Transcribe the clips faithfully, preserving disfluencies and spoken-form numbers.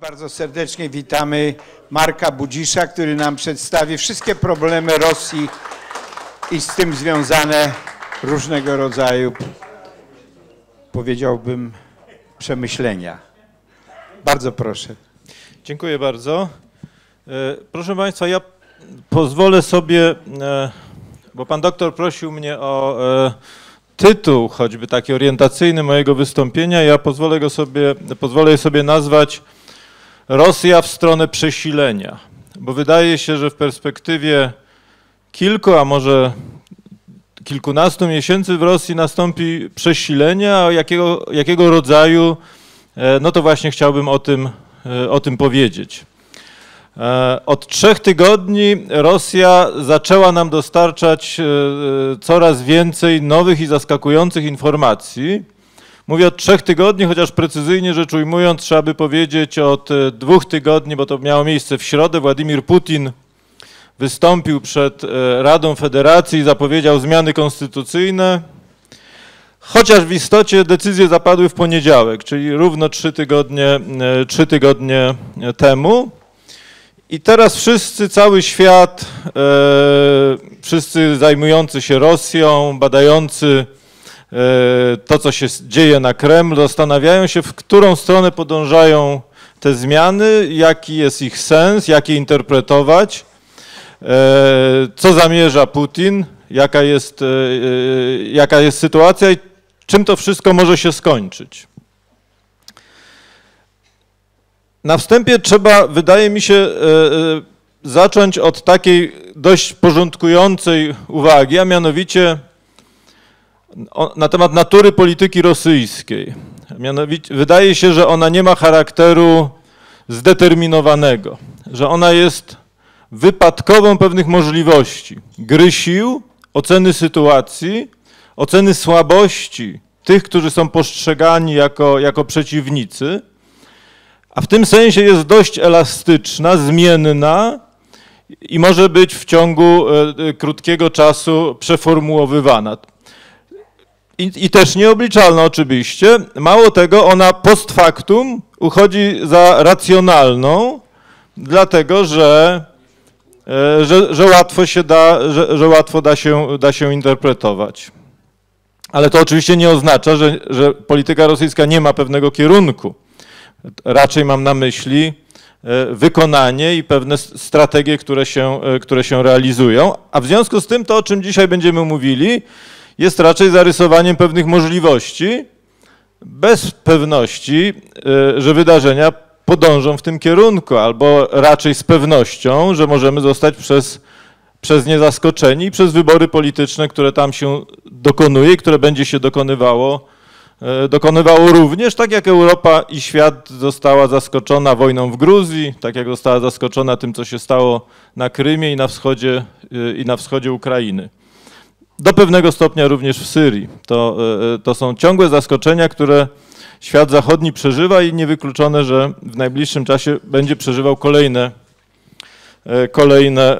Bardzo serdecznie witamy Marka Budzisza, który nam przedstawi wszystkie problemy Rosji i z tym związane różnego rodzaju, powiedziałbym, przemyślenia. Bardzo proszę. Dziękuję bardzo. Proszę Państwa, ja pozwolę sobie, bo Pan doktor prosił mnie o tytuł, choćby taki orientacyjny mojego wystąpienia, ja pozwolę go sobie, pozwolę sobie nazwać Rosja w stronę przesilenia, bo wydaje się, że w perspektywie kilku, a może kilkunastu miesięcy w Rosji nastąpi przesilenie, a jakiego, jakiego rodzaju, no to właśnie chciałbym o tym, o tym powiedzieć. Od trzech tygodni Rosja zaczęła nam dostarczać coraz więcej nowych i zaskakujących informacji. Mówię od trzech tygodni, chociaż precyzyjnie rzecz ujmując, trzeba by powiedzieć od dwóch tygodni, bo to miało miejsce w środę. Władimir Putin wystąpił przed Radą Federacji i zapowiedział zmiany konstytucyjne, chociaż w istocie decyzje zapadły w poniedziałek, czyli równo trzy tygodnie, trzy tygodnie temu. I teraz wszyscy, cały świat, wszyscy zajmujący się Rosją, badający to, co się dzieje na Kremlu, zastanawiają się, w którą stronę podążają te zmiany, jaki jest ich sens, jak je interpretować, co zamierza Putin, jaka jest, jaka jest sytuacja i czym to wszystko może się skończyć. Na wstępie trzeba, wydaje mi się, zacząć od takiej dość porządkującej uwagi, a mianowicie na temat natury polityki rosyjskiej. Mianowicie wydaje się, że ona nie ma charakteru zdeterminowanego, że ona jest wypadkową pewnych możliwości, gry sił, oceny sytuacji, oceny słabości tych, którzy są postrzegani jako, jako przeciwnicy. A w tym sensie jest dość elastyczna, zmienna i może być w ciągu krótkiego czasu przeformułowywana. I, i też nieobliczalna oczywiście. Mało tego, ona post factum uchodzi za racjonalną, dlatego że, że, że łatwo się da, że, że łatwo da się, da się interpretować. Ale to oczywiście nie oznacza, że, że polityka rosyjska nie ma pewnego kierunku. Raczej mam na myśli wykonanie i pewne strategie, które się, które się realizują. A w związku z tym to, o czym dzisiaj będziemy mówili, jest raczej zarysowaniem pewnych możliwości, bez pewności, że wydarzenia podążą w tym kierunku, albo raczej z pewnością, że możemy zostać przez, przez nie zaskoczeni i przez wybory polityczne, które tam się dokonuje i które będzie się dokonywało Dokonywało również, tak jak Europa i świat została zaskoczona wojną w Gruzji, tak jak została zaskoczona tym, co się stało na Krymie i na wschodzie, i na wschodzie Ukrainy. Do pewnego stopnia również w Syrii. To, to są ciągłe zaskoczenia, które świat zachodni przeżywa i niewykluczone, że w najbliższym czasie będzie przeżywał kolejne, kolejne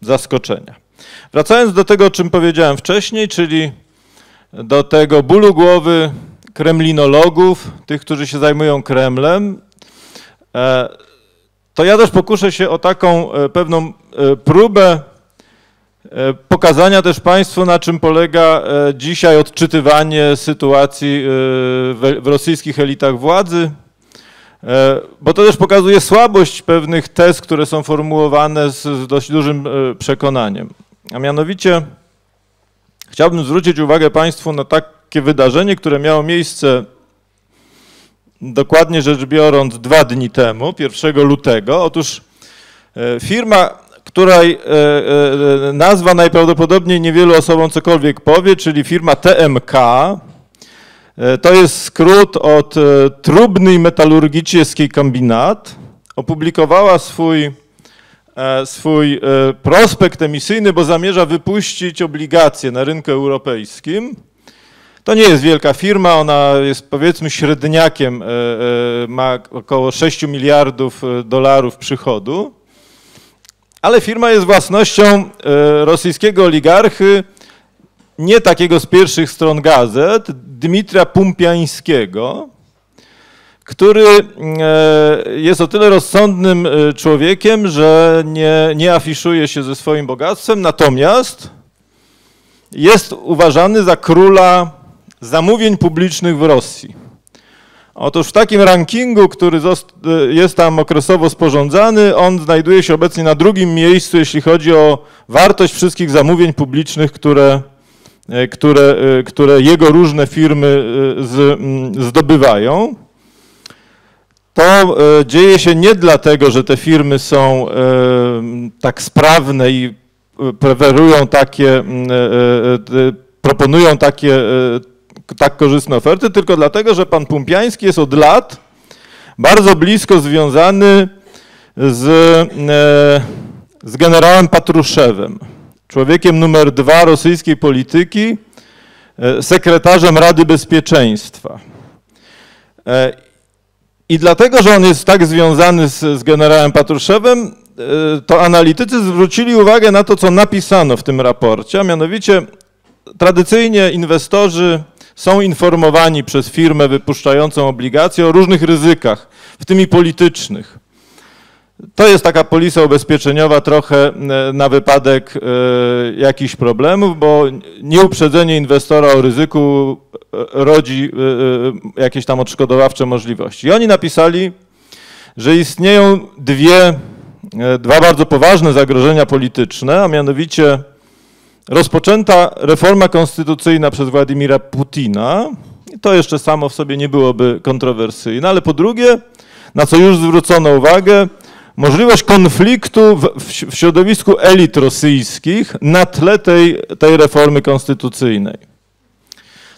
zaskoczenia. Wracając do tego, o czym powiedziałem wcześniej, czyli do tego bólu głowy kremlinologów, tych, którzy się zajmują Kremlem, to ja też pokuszę się o taką pewną próbę pokazania też Państwu, na czym polega dzisiaj odczytywanie sytuacji w rosyjskich elitach władzy, bo to też pokazuje słabość pewnych tez, które są formułowane z dość dużym przekonaniem, a mianowicie chciałbym zwrócić uwagę Państwu na takie wydarzenie, które miało miejsce dokładnie rzecz biorąc dwa dni temu, pierwszego lutego. Otóż firma, której nazwa najprawdopodobniej niewielu osobom cokolwiek powie, czyli firma T M K, to jest skrót od Trubny Metalurgiczny Kombinat, opublikowała swój swój prospekt emisyjny, bo zamierza wypuścić obligacje na rynku europejskim. To nie jest wielka firma, ona jest powiedzmy średniakiem, ma około sześć miliardów dolarów przychodu, ale firma jest własnością rosyjskiego oligarchy, nie takiego z pierwszych stron gazet, Dmitrija Pumpiańskiego, który jest o tyle rozsądnym człowiekiem, że nie, nie afiszuje się ze swoim bogactwem, natomiast jest uważany za króla zamówień publicznych w Rosji. Otóż w takim rankingu, który jest tam okresowo sporządzany, on znajduje się obecnie na drugim miejscu, jeśli chodzi o wartość wszystkich zamówień publicznych, które, które, które jego różne firmy z, zdobywają. To dzieje się nie dlatego, że te firmy są tak sprawne i preferują takie, proponują takie tak korzystne oferty, tylko dlatego, że pan Pumpiański jest od lat bardzo blisko związany z, z generałem Patruszewem, człowiekiem numer dwa rosyjskiej polityki, sekretarzem Rady Bezpieczeństwa. I dlatego, że on jest tak związany z, z generałem Patruszewem, to analitycy zwrócili uwagę na to, co napisano w tym raporcie, a mianowicie tradycyjnie inwestorzy są informowani przez firmę wypuszczającą obligacje o różnych ryzykach, w tym i politycznych. To jest taka polisa ubezpieczeniowa trochę na wypadek jakichś problemów, bo nieuprzedzenie inwestora o ryzyku rodzi jakieś tam odszkodowawcze możliwości. I oni napisali, że istnieją dwie, dwa bardzo poważne zagrożenia polityczne, a mianowicie rozpoczęta reforma konstytucyjna przez Władimira Putina, to jeszcze samo w sobie nie byłoby kontrowersyjne, ale po drugie, na co już zwrócono uwagę, możliwość konfliktu w, w środowisku elit rosyjskich na tle tej, tej reformy konstytucyjnej.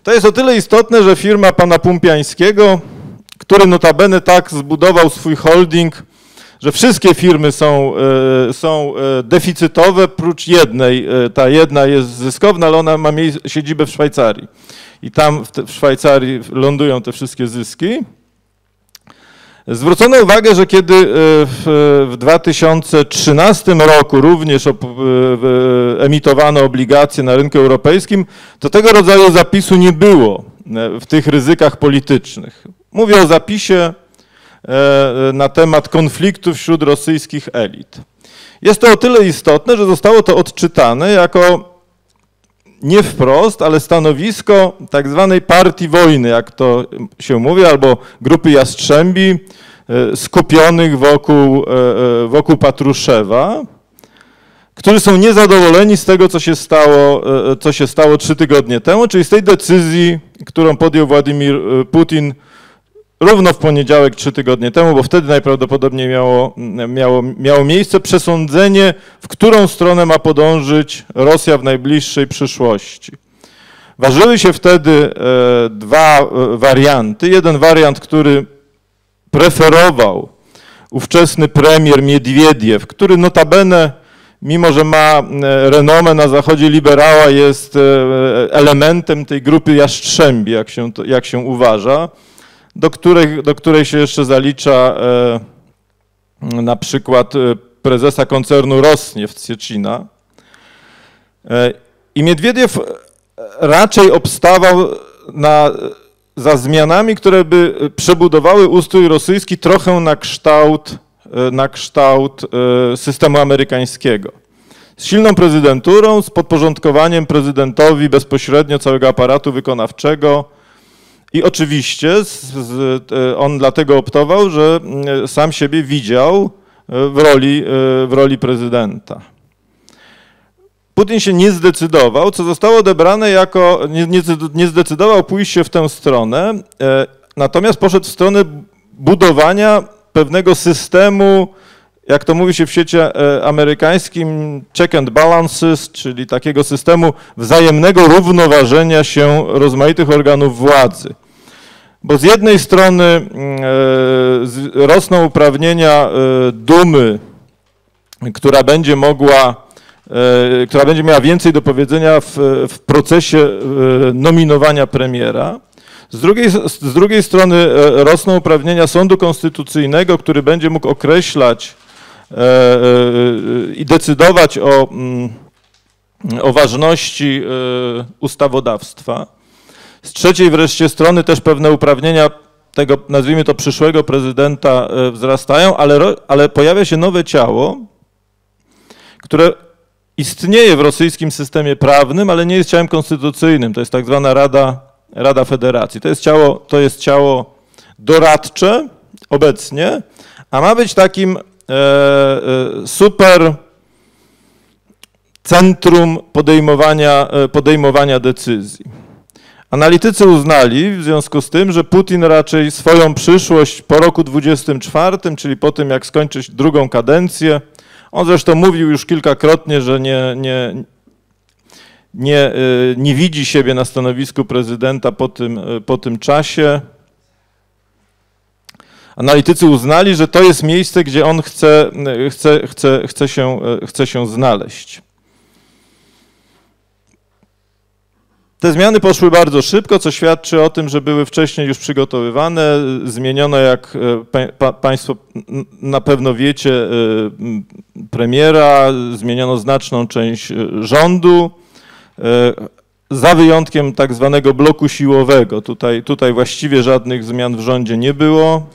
To jest o tyle istotne, że firma pana Pumpiańskiego, który notabene tak zbudował swój holding, że wszystkie firmy są, są deficytowe, prócz jednej. Ta jedna jest zyskowna, ale ona ma siedzibę w Szwajcarii. I tam w, te, w Szwajcarii lądują te wszystkie zyski. Zwrócono uwagę, że kiedy w, w dwa tysiące trzynastym roku również op, emitowano obligacje na rynku europejskim, to tego rodzaju zapisu nie było w tych ryzykach politycznych. Mówię o zapisie na temat konfliktów wśród rosyjskich elit. Jest to o tyle istotne, że zostało to odczytane jako nie wprost, ale stanowisko tak zwanej partii wojny, jak to się mówi, albo grupy Jastrzębi skupionych wokół, wokół Patruszewa, którzy są niezadowoleni z tego, co się stało, co się stało trzy tygodnie temu, czyli z tej decyzji, którą podjął Władimir Putin równo w poniedziałek, trzy tygodnie temu, bo wtedy najprawdopodobniej miało, miało, miało miejsce przesądzenie, w którą stronę ma podążyć Rosja w najbliższej przyszłości. Ważyły się wtedy dwa warianty. Jeden wariant, który preferował ówczesny premier Miedwiediew, który notabene, mimo że ma renomę na zachodzie liberała, jest elementem tej grupy Jastrzębi, jak się, to, jak się uważa, Do której, do której się jeszcze zalicza e, na przykład prezesa koncernu Rosniew z Sieczina. E, I Miedwiediew raczej obstawał na, za zmianami, które by przebudowały ustrój rosyjski trochę na kształt, na kształt systemu amerykańskiego. Z silną prezydenturą, z podporządkowaniem prezydentowi bezpośrednio całego aparatu wykonawczego, i oczywiście z, z, on dlatego optował, że sam siebie widział w roli, w roli prezydenta. Putin się nie zdecydował, co zostało odebrane jako, nie, nie, nie zdecydował pójść się w tę stronę, e, natomiast poszedł w stronę budowania pewnego systemu, jak to mówi się w świecie amerykańskim, check and balances, czyli takiego systemu wzajemnego równoważenia się rozmaitych organów władzy. Bo z jednej strony rosną uprawnienia dumy, która będzie mogła, która będzie miała więcej do powiedzenia w, w procesie nominowania premiera. Z drugiej, z drugiej strony rosną uprawnienia sądu konstytucyjnego, który będzie mógł określać i decydować o, o ważności ustawodawstwa. Z trzeciej wreszcie strony też pewne uprawnienia tego, nazwijmy to, przyszłego prezydenta wzrastają, ale, ale pojawia się nowe ciało, które istnieje w rosyjskim systemie prawnym, ale nie jest ciałem konstytucyjnym. To jest tak zwana Rada, Rada Federacji. To jest ciało, to jest ciało doradcze obecnie, a ma być takim super centrum podejmowania, podejmowania decyzji. Analitycy uznali w związku z tym, że Putin raczej swoją przyszłość po roku dwudziestym czwartym, czyli po tym, jak skończyć drugą kadencję, on zresztą mówił już kilkakrotnie, że nie, nie, nie, nie widzi siebie na stanowisku prezydenta po tym, po tym czasie. Analitycy uznali, że to jest miejsce, gdzie on chce, chce, chce, chce, się, chce się znaleźć. Te zmiany poszły bardzo szybko, co świadczy o tym, że były wcześniej już przygotowywane. Zmieniono, jak pa, Państwo na pewno wiecie, premiera, zmieniono znaczną część rządu, za wyjątkiem tak zwanego bloku siłowego. Tutaj, tutaj właściwie żadnych zmian w rządzie nie było.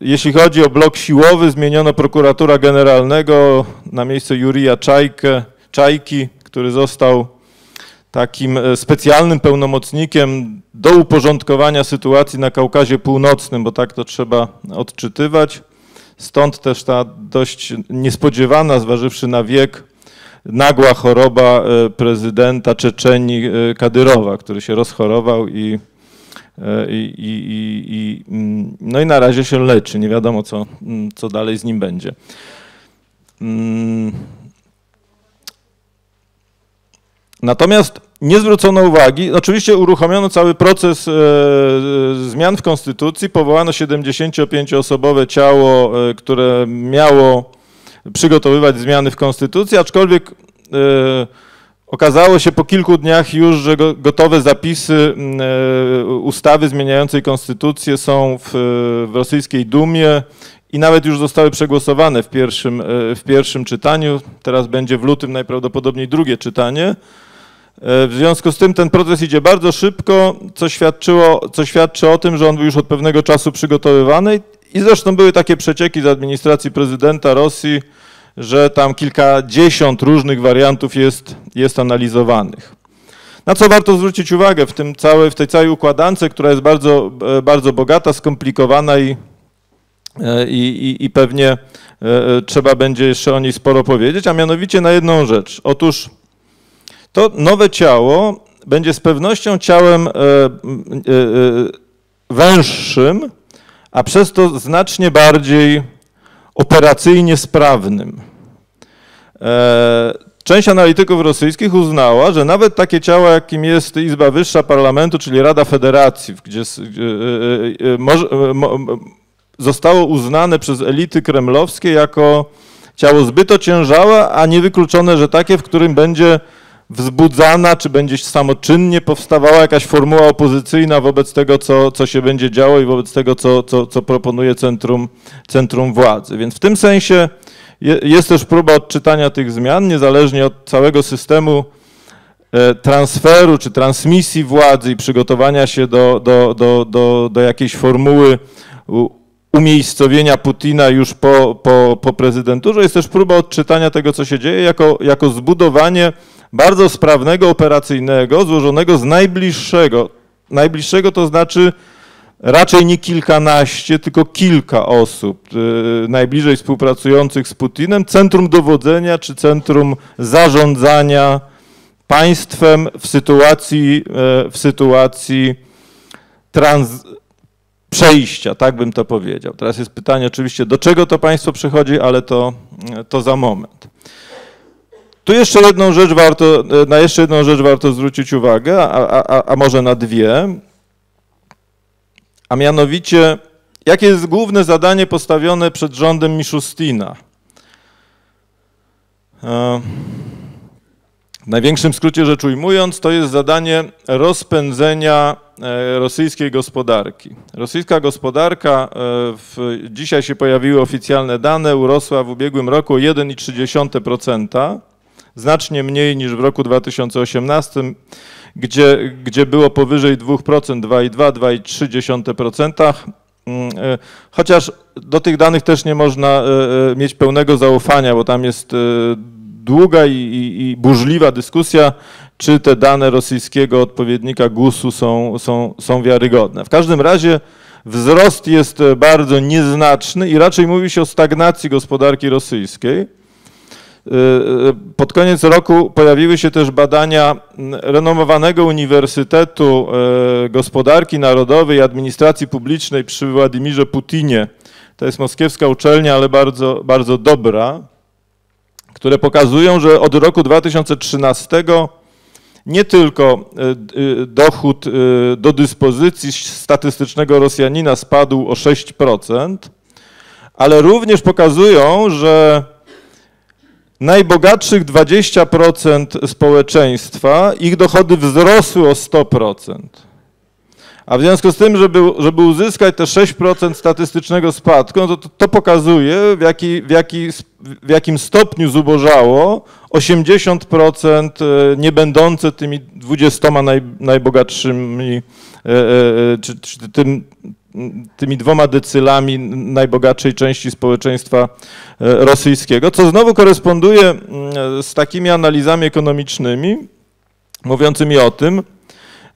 Jeśli chodzi o blok siłowy, zmieniono prokuratora generalnego na miejsce Jurija Czajkę, Czajki, który został takim specjalnym pełnomocnikiem do uporządkowania sytuacji na Kaukazie Północnym, bo tak to trzeba odczytywać. Stąd też ta dość niespodziewana, zważywszy na wiek, nagła choroba prezydenta Czeczenii Kadyrowa, który się rozchorował i, i, i, i, no i na razie się leczy. Nie wiadomo, co, co dalej z nim będzie. Natomiast nie zwrócono uwagi, oczywiście uruchomiono cały proces zmian w konstytucji, powołano siedemdziesięciopięcioosobowe ciało, które miało przygotowywać zmiany w konstytucji, aczkolwiek okazało się po kilku dniach już, że gotowe zapisy ustawy zmieniającej konstytucję są w, w rosyjskiej Dumie i nawet już zostały przegłosowane w pierwszym, w pierwszym czytaniu. Teraz będzie w lutym najprawdopodobniej drugie czytanie. W związku z tym ten proces idzie bardzo szybko, co świadczyło, co świadczy o tym, że on był już od pewnego czasu przygotowywany. I zresztą były takie przecieki z administracji prezydenta Rosji, że tam kilkadziesiąt różnych wariantów jest, jest analizowanych. Na co warto zwrócić uwagę w, tym całej, w tej całej układance, która jest bardzo, bardzo bogata, skomplikowana i, i, i pewnie trzeba będzie jeszcze o niej sporo powiedzieć, a mianowicie na jedną rzecz. Otóż to nowe ciało będzie z pewnością ciałem węższym, a przez to znacznie bardziej operacyjnie sprawnym. Część analityków rosyjskich uznała, że nawet takie ciała, jakim jest Izba Wyższa Parlamentu, czyli Rada Federacji, gdzie zostało uznane przez elity kremlowskie jako ciało zbyt ociężałe, a niewykluczone, że takie, w którym będzie wzbudzana, czy będzie samoczynnie powstawała jakaś formuła opozycyjna wobec tego, co, co się będzie działo i wobec tego, co, co, co proponuje centrum, centrum władzy. Więc w tym sensie jest też próba odczytania tych zmian, niezależnie od całego systemu transferu czy transmisji władzy i przygotowania się do, do, do, do, do jakiejś formuły umiejscowienia Putina już po, po, po prezydenturze. Jest też próba odczytania tego, co się dzieje, jako, jako zbudowanie bardzo sprawnego, operacyjnego, złożonego z najbliższego. Najbliższego to znaczy raczej nie kilkanaście, tylko kilka osób yy, najbliżej współpracujących z Putinem, centrum dowodzenia czy centrum zarządzania państwem w sytuacji, yy, w sytuacji trans... przejścia, tak bym to powiedział. Teraz jest pytanie oczywiście, do czego to państwo przychodzi, ale to, to za moment. Tu jeszcze jedną rzecz warto, na jeszcze jedną rzecz warto zwrócić uwagę, a, a, a może na dwie, a mianowicie, jakie jest główne zadanie postawione przed rządem Miszustina? W największym skrócie rzecz ujmując, to jest zadanie rozpędzenia rosyjskiej gospodarki. Rosyjska gospodarka, w, dzisiaj się pojawiły oficjalne dane, urosła w ubiegłym roku o jeden przecinek trzy procent. Znacznie mniej niż w roku dwa tysiące osiemnastym, gdzie, gdzie było powyżej dwóch procent, dwa i dwa, dwa i trzy dziesiąte procent. Chociaż do tych danych też nie można mieć pełnego zaufania, bo tam jest długa i, i, i burzliwa dyskusja, czy te dane rosyjskiego odpowiednika gusu są, są, są wiarygodne. W każdym razie wzrost jest bardzo nieznaczny i raczej mówi się o stagnacji gospodarki rosyjskiej. Pod koniec roku pojawiły się też badania renomowanego Uniwersytetu Gospodarki Narodowej i Administracji Publicznej przy Władimirze Putinie. To jest moskiewska uczelnia, ale bardzo, bardzo dobra, które pokazują, że od roku dwa tysiące trzynastego nie tylko dochód do dyspozycji statystycznego Rosjanina spadł o sześć procent, ale również pokazują, że najbogatszych dwadzieścia procent społeczeństwa, ich dochody wzrosły o sto procent. A w związku z tym, żeby, żeby uzyskać te sześć procent statystycznego spadku, no to, to pokazuje, w, jaki, w, jaki, w jakim stopniu zubożało osiemdziesiąt procent nie będące tymi dwudziestoma naj, najbogatszymi, czy, czy tym, tymi dwoma decylami najbogatszej części społeczeństwa rosyjskiego, co znowu koresponduje z takimi analizami ekonomicznymi, mówiącymi o tym,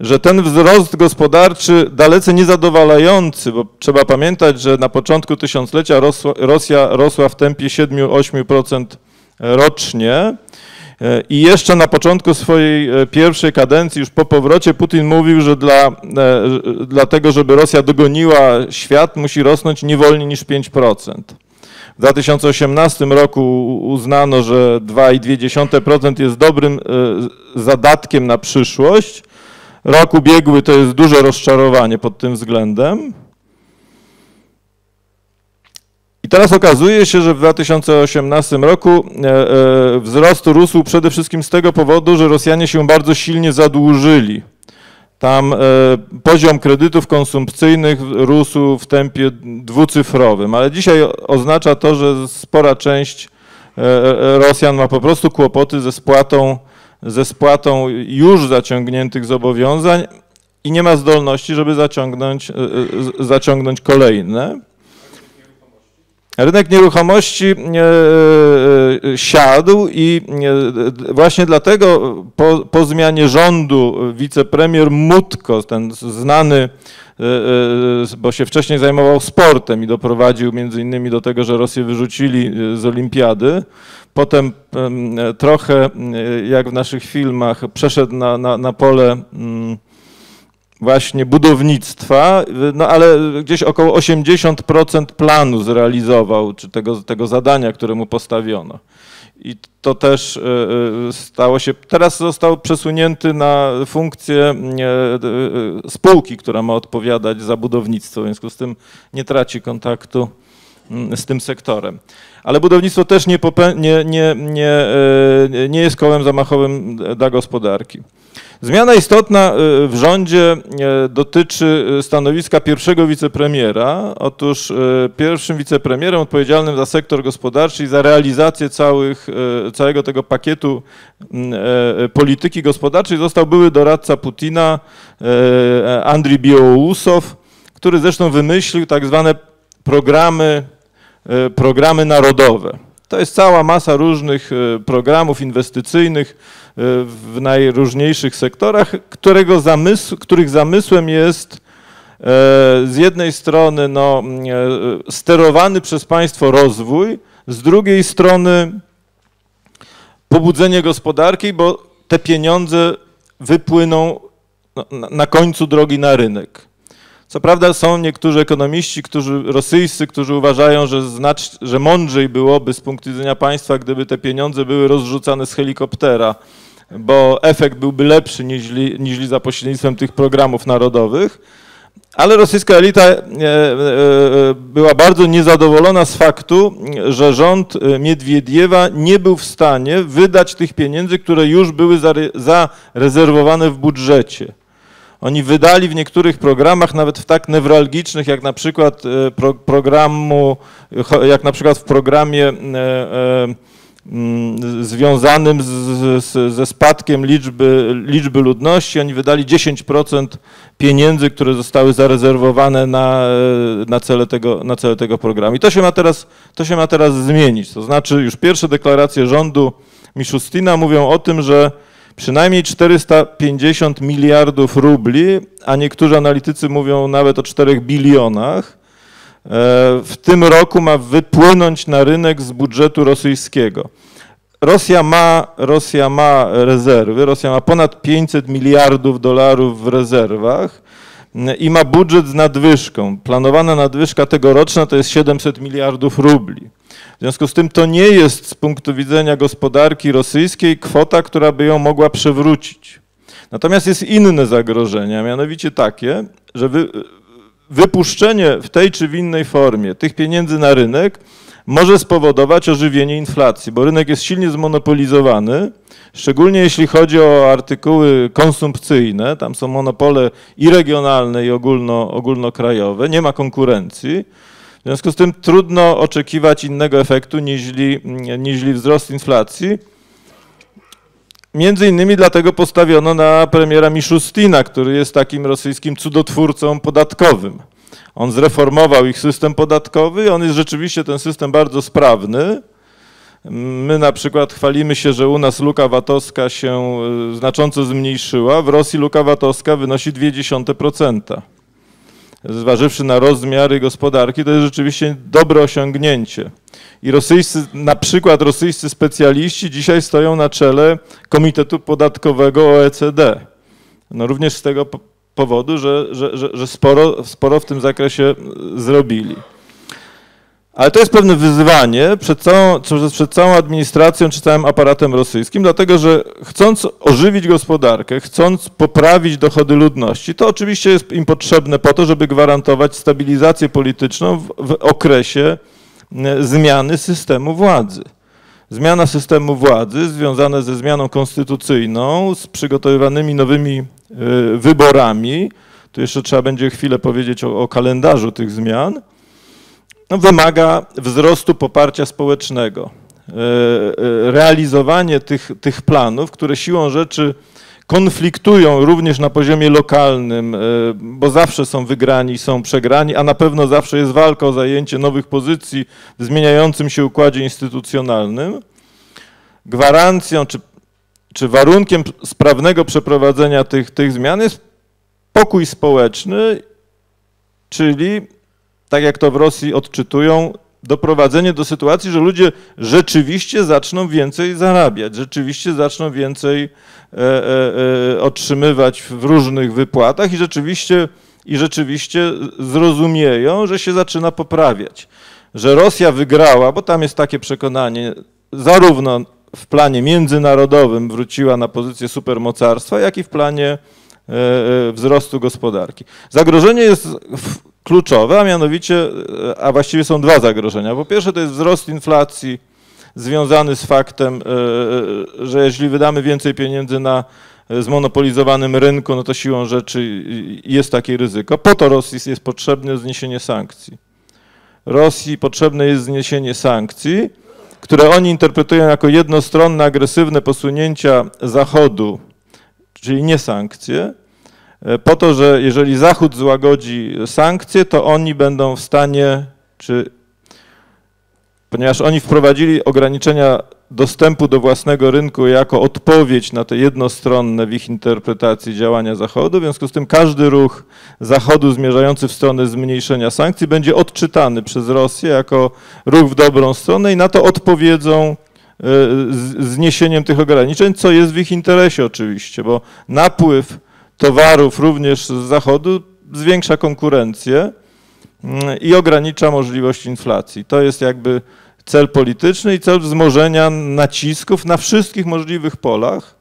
że ten wzrost gospodarczy dalece niezadowalający, bo trzeba pamiętać, że na początku tysiąclecia Rosja, Rosja rosła w tempie siedem do ośmiu procent rocznie i jeszcze na początku swojej pierwszej kadencji, już po powrocie, Putin mówił, że dla, dlatego, żeby Rosja dogoniła świat, musi rosnąć nie wolniej niż pięć procent. W dwa tysiące osiemnastym roku uznano, że dwa i dwie dziesiąte procent jest dobrym zadatkiem na przyszłość. Rok ubiegły to jest duże rozczarowanie pod tym względem. I teraz okazuje się, że w dwa tysiące osiemnastym roku wzrost rósł przede wszystkim z tego powodu, że Rosjanie się bardzo silnie zadłużyli. Tam poziom kredytów konsumpcyjnych rósł w tempie dwucyfrowym, ale dzisiaj oznacza to, że spora część Rosjan ma po prostu kłopoty ze spłatą ze spłatą już zaciągniętych zobowiązań i nie ma zdolności, żeby zaciągnąć, zaciągnąć kolejne. Rynek nieruchomości siadł i właśnie dlatego po, po zmianie rządu wicepremier Mutko, ten znany, bo się wcześniej zajmował sportem i doprowadził między innymi do tego, że Rosję wyrzucili z olimpiady. Potem trochę, jak w naszych filmach, przeszedł na, na, na pole właśnie budownictwa, no ale gdzieś około osiemdziesiąt procent planu zrealizował, czy tego, tego zadania, które mu postawiono. I to też stało się, teraz został przesunięty na funkcję spółki, która ma odpowiadać za budownictwo, w związku z tym nie traci kontaktu z tym sektorem. Ale budownictwo też nie, nie, nie, nie, nie jest kołem zamachowym dla gospodarki. Zmiana istotna w rządzie dotyczy stanowiska pierwszego wicepremiera. Otóż pierwszym wicepremierem odpowiedzialnym za sektor gospodarczy i za realizację całych, całego tego pakietu polityki gospodarczej został były doradca Putina, Andriej Biełousow, który zresztą wymyślił tak zwane programy, programy narodowe. To jest cała masa różnych programów inwestycyjnych w najróżniejszych sektorach, którego zamysł, których zamysłem jest z jednej strony no, sterowany przez państwo rozwój, z drugiej strony pobudzenie gospodarki, bo te pieniądze wypłyną na końcu drogi na rynek. Co prawda są niektórzy ekonomiści, którzy, rosyjscy, którzy uważają, że, znacz, że mądrzej byłoby z punktu widzenia państwa, gdyby te pieniądze były rozrzucane z helikoptera, bo efekt byłby lepszy niż, niż za pośrednictwem tych programów narodowych. Ale rosyjska elita była bardzo niezadowolona z faktu, że rząd Miedwiediewa nie był w stanie wydać tych pieniędzy, które już były zarezerwowane w budżecie. Oni wydali w niektórych programach, nawet w tak newralgicznych, jak na przykład, pro, programu, jak na przykład w programie związanym z, z, ze spadkiem liczby, liczby ludności. Oni wydali dziesięć procent pieniędzy, które zostały zarezerwowane na, na, cele tego, na cele tego programu. I to się ma teraz, to się ma teraz zmienić. To znaczy już pierwsze deklaracje rządu Miszustina mówią o tym, że przynajmniej czterysta pięćdziesiąt miliardów rubli, a niektórzy analitycy mówią nawet o czterech bilionach, w tym roku ma wypłynąć na rynek z budżetu rosyjskiego. Rosja ma, Rosja ma rezerwy, Rosja ma ponad pięćset miliardów dolarów w rezerwach i ma budżet z nadwyżką. Planowana nadwyżka tegoroczna to jest siedemset miliardów rubli. W związku z tym to nie jest z punktu widzenia gospodarki rosyjskiej kwota, która by ją mogła przewrócić. Natomiast jest inne zagrożenie, a mianowicie takie, że wy, wypuszczenie w tej czy w innej formie tych pieniędzy na rynek może spowodować ożywienie inflacji, bo rynek jest silnie zmonopolizowany, szczególnie jeśli chodzi o artykuły konsumpcyjne, tam są monopole i regionalne, i ogólno, ogólnokrajowe, nie ma konkurencji. W związku z tym trudno oczekiwać innego efektu niż wzrost inflacji. Między innymi dlatego postawiono na premiera Miszustina, który jest takim rosyjskim cudotwórcą podatkowym. On zreformował ich system podatkowy, on jest rzeczywiście ten system bardzo sprawny. My na przykład chwalimy się, że u nas luka VAT-owska się znacząco zmniejszyła, w Rosji luka VAT-owska wynosi zero przecinek dwa procent. Zważywszy na rozmiary gospodarki, to jest rzeczywiście dobre osiągnięcie. I rosyjscy, na przykład rosyjscy specjaliści dzisiaj stoją na czele Komitetu Podatkowego O E C D. No również z tego powodu, że, że, że, że sporo, sporo w tym zakresie zrobili. Ale to jest pewne wyzwanie przed całą, przed całą administracją czy całym aparatem rosyjskim, dlatego że chcąc ożywić gospodarkę, chcąc poprawić dochody ludności, to oczywiście jest im potrzebne po to, żeby gwarantować stabilizację polityczną w, w okresie zmiany systemu władzy. Zmiana systemu władzy związana ze zmianą konstytucyjną, z przygotowywanymi nowymi y, wyborami, tu jeszcze trzeba będzie chwilę powiedzieć o, o kalendarzu tych zmian, no, wymaga wzrostu poparcia społecznego. Realizowanie tych, tych planów, które siłą rzeczy konfliktują również na poziomie lokalnym, bo zawsze są wygrani, są przegrani, a na pewno zawsze jest walka o zajęcie nowych pozycji w zmieniającym się układzie instytucjonalnym. Gwarancją czy, czy warunkiem sprawnego przeprowadzenia tych, tych zmian jest pokój społeczny, czyli tak jak to w Rosji odczytują, doprowadzenie do sytuacji, że ludzie rzeczywiście zaczną więcej zarabiać, rzeczywiście zaczną więcej e, e, otrzymywać w różnych wypłatach i rzeczywiście, i rzeczywiście zrozumieją, że się zaczyna poprawiać. Że Rosja wygrała, bo tam jest takie przekonanie, zarówno w planie międzynarodowym wróciła na pozycję supermocarstwa, jak i w planie e, e, wzrostu gospodarki. Zagrożenie jest w, kluczowe, a mianowicie, a właściwie są dwa zagrożenia. Po pierwsze to jest wzrost inflacji związany z faktem, że jeśli wydamy więcej pieniędzy na zmonopolizowanym rynku, no to siłą rzeczy jest takie ryzyko. Po to Rosji jest potrzebne zniesienie sankcji. Rosji potrzebne jest zniesienie sankcji, które oni interpretują jako jednostronne, agresywne posunięcia Zachodu, czyli nie sankcje, po to, że jeżeli Zachód złagodzi sankcje, to oni będą w stanie, czy, ponieważ oni wprowadzili ograniczenia dostępu do własnego rynku jako odpowiedź na te jednostronne w ich interpretacji działania Zachodu, w związku z tym każdy ruch Zachodu zmierzający w stronę zmniejszenia sankcji będzie odczytany przez Rosję jako ruch w dobrą stronę i na to odpowiedzą zniesieniem tych ograniczeń, co jest w ich interesie oczywiście, bo napływ towarów również z Zachodu zwiększa konkurencję i ogranicza możliwość inflacji. To jest jakby cel polityczny i cel wzmożenia nacisków na wszystkich możliwych polach,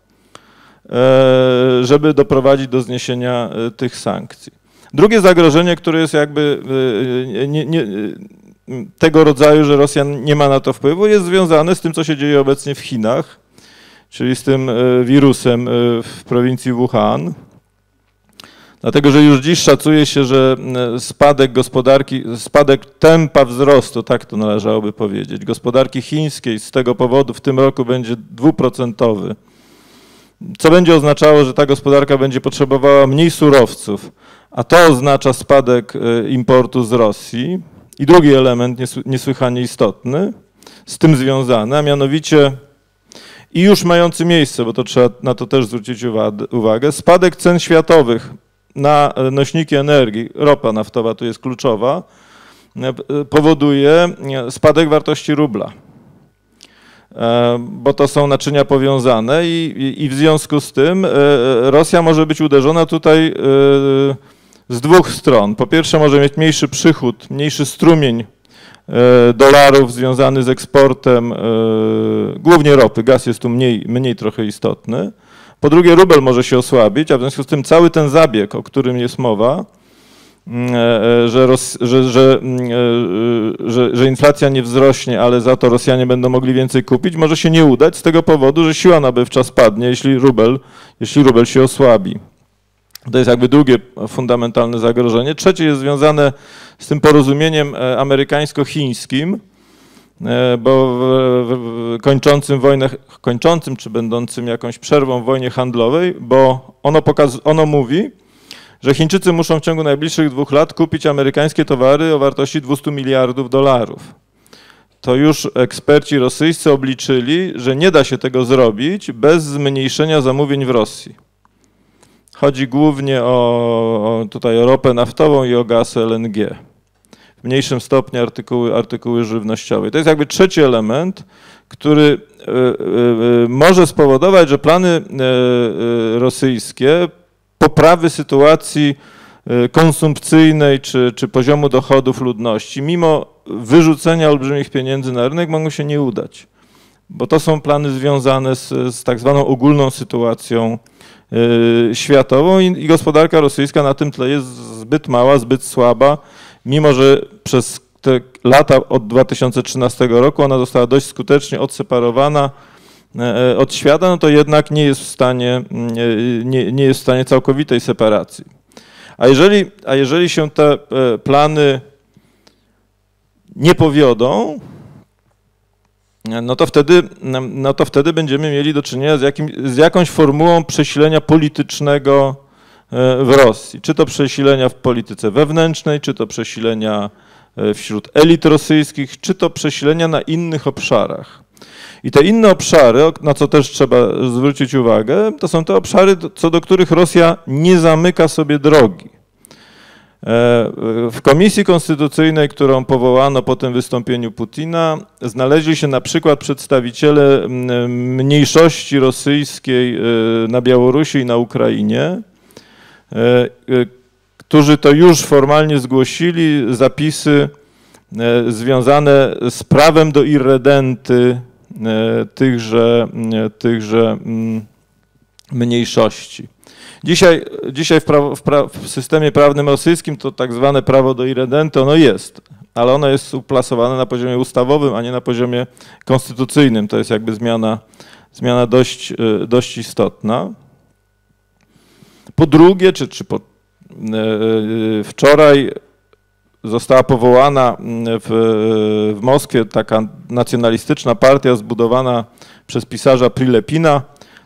żeby doprowadzić do zniesienia tych sankcji. Drugie zagrożenie, które jest jakby nie, nie, tego rodzaju, że Rosja nie ma na to wpływu, jest związane z tym, co się dzieje obecnie w Chinach, czyli z tym wirusem w prowincji Wuhan. Dlatego, że już dziś szacuje się, że spadek gospodarki, spadek tempa wzrostu, tak to należałoby powiedzieć, gospodarki chińskiej z tego powodu w tym roku będzie dwuprocentowy. Co będzie oznaczało, że ta gospodarka będzie potrzebowała mniej surowców, a to oznacza spadek importu z Rosji. I drugi element niesłychanie istotny, z tym związany, a mianowicie i już mający miejsce, bo to trzeba na to też zwrócić uwagę, spadek cen światowych na nośniki energii, ropa naftowa tu jest kluczowa, powoduje spadek wartości rubla, bo to są naczynia powiązane i, i w związku z tym Rosja może być uderzona tutaj z dwóch stron. Po pierwsze może mieć mniejszy przychód, mniejszy strumień dolarów związany z eksportem, głównie ropy, gaz jest tu mniej, mniej trochę istotny. Po drugie rubel może się osłabić, a w związku z tym cały ten zabieg, o którym jest mowa, że, Ros- że, że, że, że inflacja nie wzrośnie, ale za to Rosjanie będą mogli więcej kupić, może się nie udać z tego powodu, że siła nabywcza spadnie, jeśli rubel, jeśli rubel się osłabi. To jest jakby drugie fundamentalne zagrożenie. Trzecie jest związane z tym porozumieniem amerykańsko-chińskim, bo w, w, kończącym wojnę, kończącym czy będącym jakąś przerwą w wojnie handlowej, bo ono, pokaz, ono mówi, że Chińczycy muszą w ciągu najbliższych dwóch lat kupić amerykańskie towary o wartości dwieście miliardów dolarów. To już eksperci rosyjscy obliczyli, że nie da się tego zrobić bez zmniejszenia zamówień w Rosji. Chodzi głównie o, o tutaj o ropę naftową i o gaz L N G. W mniejszym stopniu artykuły, artykuły żywnościowe. To jest jakby trzeci element, który y, y, może spowodować, że plany y, rosyjskie poprawy sytuacji konsumpcyjnej czy, czy poziomu dochodów ludności, mimo wyrzucenia olbrzymich pieniędzy na rynek, mogą się nie udać. Bo to są plany związane z, z tak zwaną ogólną sytuacją światową i gospodarka rosyjska na tym tle jest zbyt mała, zbyt słaba, mimo że przez te lata od dwa tysiące trzynastego roku ona została dość skutecznie odseparowana od świata, no to jednak nie jest w stanie, nie, nie jest w stanie całkowitej separacji. A jeżeli, a jeżeli się te plany nie powiodą, No to, wtedy, no to wtedy będziemy mieli do czynienia z, jakim, z jakąś formułą przesilenia politycznego w Rosji. Czy to przesilenia w polityce wewnętrznej, czy to przesilenia wśród elit rosyjskich, czy to przesilenia na innych obszarach. I te inne obszary, na co też trzeba zwrócić uwagę, to są te obszary, co do których Rosja nie zamyka sobie drogi. W Komisji Konstytucyjnej, którą powołano po tym wystąpieniu Putina, znaleźli się na przykład przedstawiciele mniejszości rosyjskiej na Białorusi i na Ukrainie, którzy to już formalnie zgłosili zapisy związane z prawem do irredenty tychże, tychże mniejszości. Dzisiaj, dzisiaj w, prawo, w, pra, w systemie prawnym rosyjskim to tak zwane prawo do irredenty, ono jest, ale ono jest uplasowane na poziomie ustawowym, a nie na poziomie konstytucyjnym. To jest jakby zmiana, zmiana dość, dość istotna. Po drugie, czy, czy po, wczoraj została powołana w, w Moskwie taka nacjonalistyczna partia zbudowana przez pisarza Prilepina.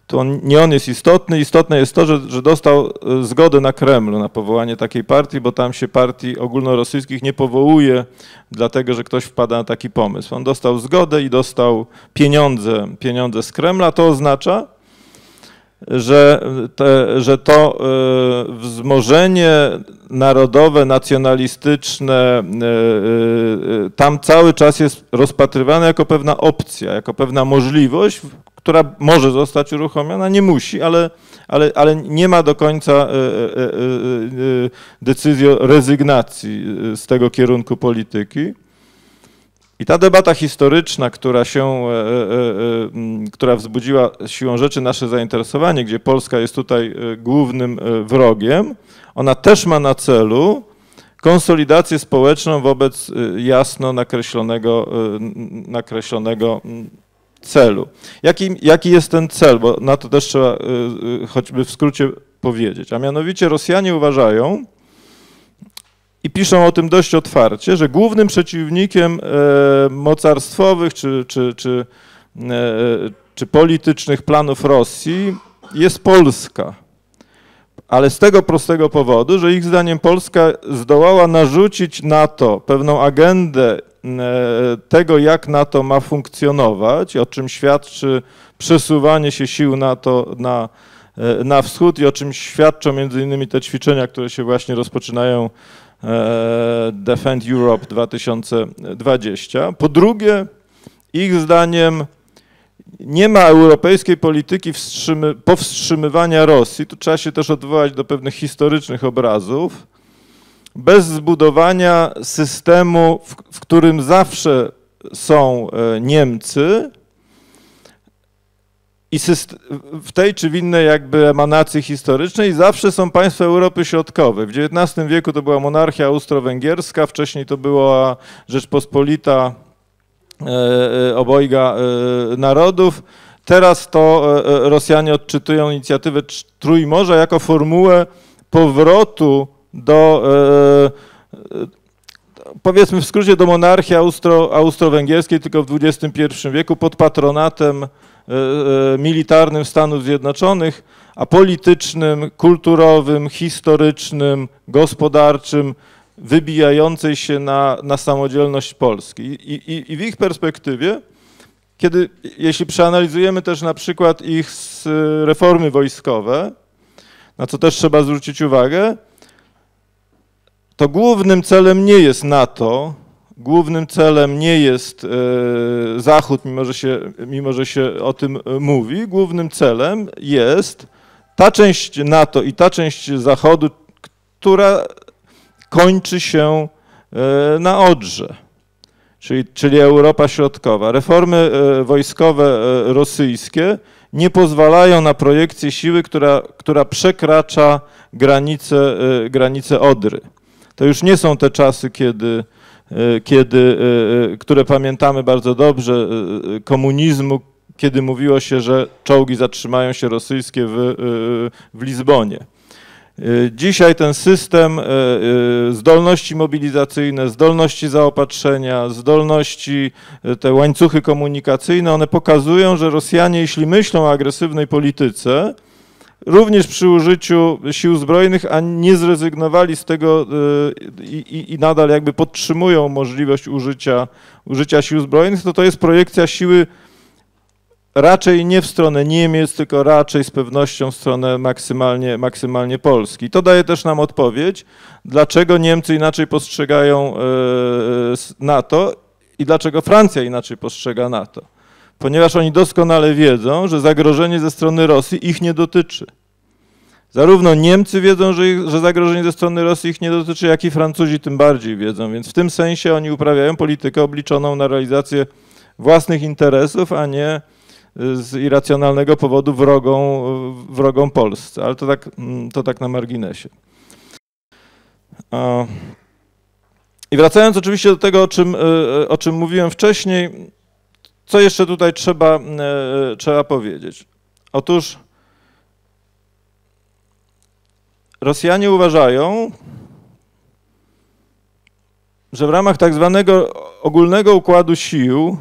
To on, nie on jest istotny. Istotne jest to, że, że dostał zgodę na Kremlu na powołanie takiej partii, bo tam się partii ogólnorosyjskich nie powołuje, dlatego że ktoś wpada na taki pomysł. On dostał zgodę i dostał pieniądze, pieniądze z Kremla. To oznacza, że, te, że to wzmożenie narodowe, nacjonalistyczne tam cały czas jest rozpatrywane jako pewna opcja, jako pewna możliwość, która może zostać uruchomiona, nie musi, ale, ale, ale nie ma do końca decyzji o rezygnacji z tego kierunku polityki. I ta debata historyczna, która się, która wzbudziła siłą rzeczy nasze zainteresowanie, gdzie Polska jest tutaj głównym wrogiem, ona też ma na celu konsolidację społeczną wobec jasno nakreślonego, nakreślonego celu. Jaki, jaki jest ten cel? Bo na to też trzeba choćby w skrócie powiedzieć, a mianowicie Rosjanie uważają i piszą o tym dość otwarcie, że głównym przeciwnikiem mocarstwowych czy, czy, czy, czy politycznych planów Rosji jest Polska. Ale z tego prostego powodu, że ich zdaniem Polska zdołała narzucić NATO pewną agendę tego, jak NATO ma funkcjonować, o czym świadczy przesuwanie się sił NATO na, na wschód i o czym świadczą między innymi te ćwiczenia, które się właśnie rozpoczynają, Defend Europe dwa tysiące dwadzieścia. Po drugie, ich zdaniem nie ma europejskiej polityki wstrzymy, powstrzymywania Rosji, tu trzeba się też odwołać do pewnych historycznych obrazów, bez zbudowania systemu, w, w którym zawsze są Niemcy i syst- w tej czy w innej jakby emanacji historycznej zawsze są państwa Europy Środkowej. W dziewiętnastym wieku to była monarchia austro-węgierska, wcześniej to była Rzeczpospolita obojga narodów. Teraz to Rosjanie odczytują inicjatywę Trójmorza jako formułę powrotu do, powiedzmy w skrócie, do monarchii austro, austro-węgierskiej, tylko w dwudziestym pierwszym wieku pod patronatem militarnym Stanów Zjednoczonych, a politycznym, kulturowym, historycznym, gospodarczym wybijającej się na, na samodzielność Polski. I, i, i w ich perspektywie, kiedy, jeśli przeanalizujemy też na przykład ich reformy wojskowe, na co też trzeba zwrócić uwagę, to głównym celem nie jest NATO, głównym celem nie jest Zachód, mimo że się, mimo że się o tym mówi, głównym celem jest ta część NATO i ta część Zachodu, która kończy się na Odrze, czyli, czyli Europa Środkowa. Reformy wojskowe rosyjskie nie pozwalają na projekcję siły, która, która przekracza granice, granice Odry. To już nie są te czasy, kiedy, kiedy, które pamiętamy bardzo dobrze, komunizmu, kiedy mówiło się, że czołgi zatrzymają się rosyjskie w, w Lizbonie. Dzisiaj ten system, zdolności mobilizacyjne, zdolności zaopatrzenia, zdolności, te łańcuchy komunikacyjne, one pokazują, że Rosjanie, jeśli myślą o agresywnej polityce, również przy użyciu sił zbrojnych, a nie zrezygnowali z tego i, i, i nadal jakby podtrzymują możliwość użycia, użycia sił zbrojnych, to to jest projekcja siły raczej nie w stronę Niemiec, tylko raczej z pewnością w stronę maksymalnie, maksymalnie Polski. To daje też nam odpowiedź, dlaczego Niemcy inaczej postrzegają NATO i dlaczego Francja inaczej postrzega NATO. Ponieważ oni doskonale wiedzą, że zagrożenie ze strony Rosji ich nie dotyczy. Zarówno Niemcy wiedzą, że, ich, że zagrożenie ze strony Rosji ich nie dotyczy, jak i Francuzi tym bardziej wiedzą. Więc w tym sensie oni uprawiają politykę obliczoną na realizację własnych interesów, a nie z irracjonalnego powodu wrogą, wrogą Polsce. Ale to tak, to tak na marginesie. I wracając oczywiście do tego, o czym, o czym mówiłem wcześniej, co jeszcze tutaj trzeba, trzeba powiedzieć? Otóż Rosjanie uważają, że w ramach tak zwanego ogólnego układu sił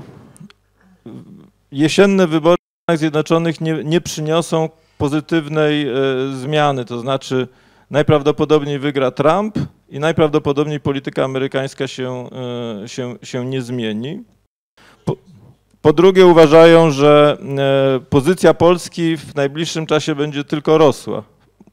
jesienne wybory w Stanach Zjednoczonych nie, nie przyniosą pozytywnej zmiany, to znaczy najprawdopodobniej wygra Trump i najprawdopodobniej polityka amerykańska się, się, się nie zmieni. Po, po drugie uważają, że pozycja Polski w najbliższym czasie będzie tylko rosła.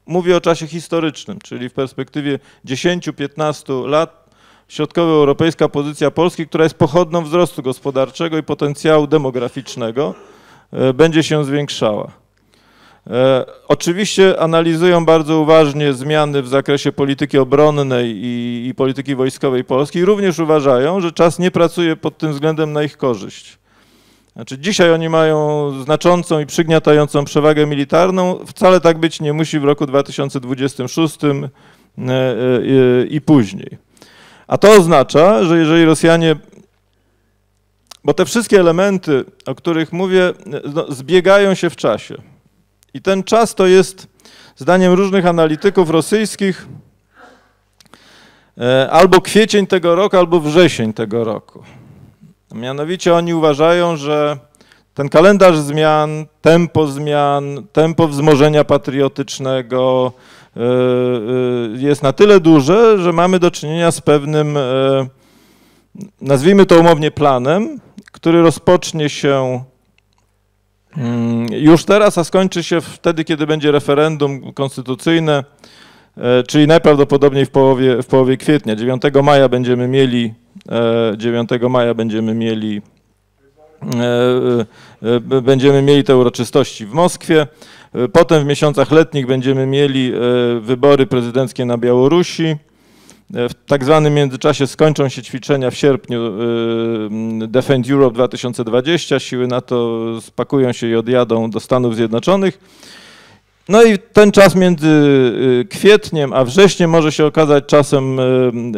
Mówię o czasie historycznym, czyli w perspektywie dziesięciu do piętnastu lat środkowoeuropejska pozycja Polski, która jest pochodną wzrostu gospodarczego i potencjału demograficznego, będzie się zwiększała. Oczywiście analizują bardzo uważnie zmiany w zakresie polityki obronnej i, i polityki wojskowej Polski. Również uważają, że czas nie pracuje pod tym względem na ich korzyść. Znaczy dzisiaj oni mają znaczącą i przygniatającą przewagę militarną. Wcale tak być nie musi w roku dwa tysiące dwudziestym szóstym i później. A to oznacza, że jeżeli Rosjanie, bo te wszystkie elementy, o których mówię, zbiegają się w czasie. I ten czas to jest zdaniem różnych analityków rosyjskich, albo kwiecień tego roku, albo wrzesień tego roku. Mianowicie oni uważają, że ten kalendarz zmian, tempo zmian, tempo wzmożenia patriotycznego jest na tyle duże, że mamy do czynienia z pewnym, nazwijmy to umownie, planem, który rozpocznie się już teraz, a skończy się wtedy, kiedy będzie referendum konstytucyjne, czyli najprawdopodobniej w połowie, w połowie kwietnia. dziewiątego maja będziemy mieli, dziewiątego maja będziemy mieli, będziemy mieli te uroczystości w Moskwie. Potem w miesiącach letnich będziemy mieli wybory prezydenckie na Białorusi. W tak zwanym międzyczasie skończą się ćwiczenia w sierpniu Defend Europe dwa tysiące dwadzieścia. Siły NATO spakują się i odjadą do Stanów Zjednoczonych. No i ten czas między kwietniem a wrześniem może się okazać czasem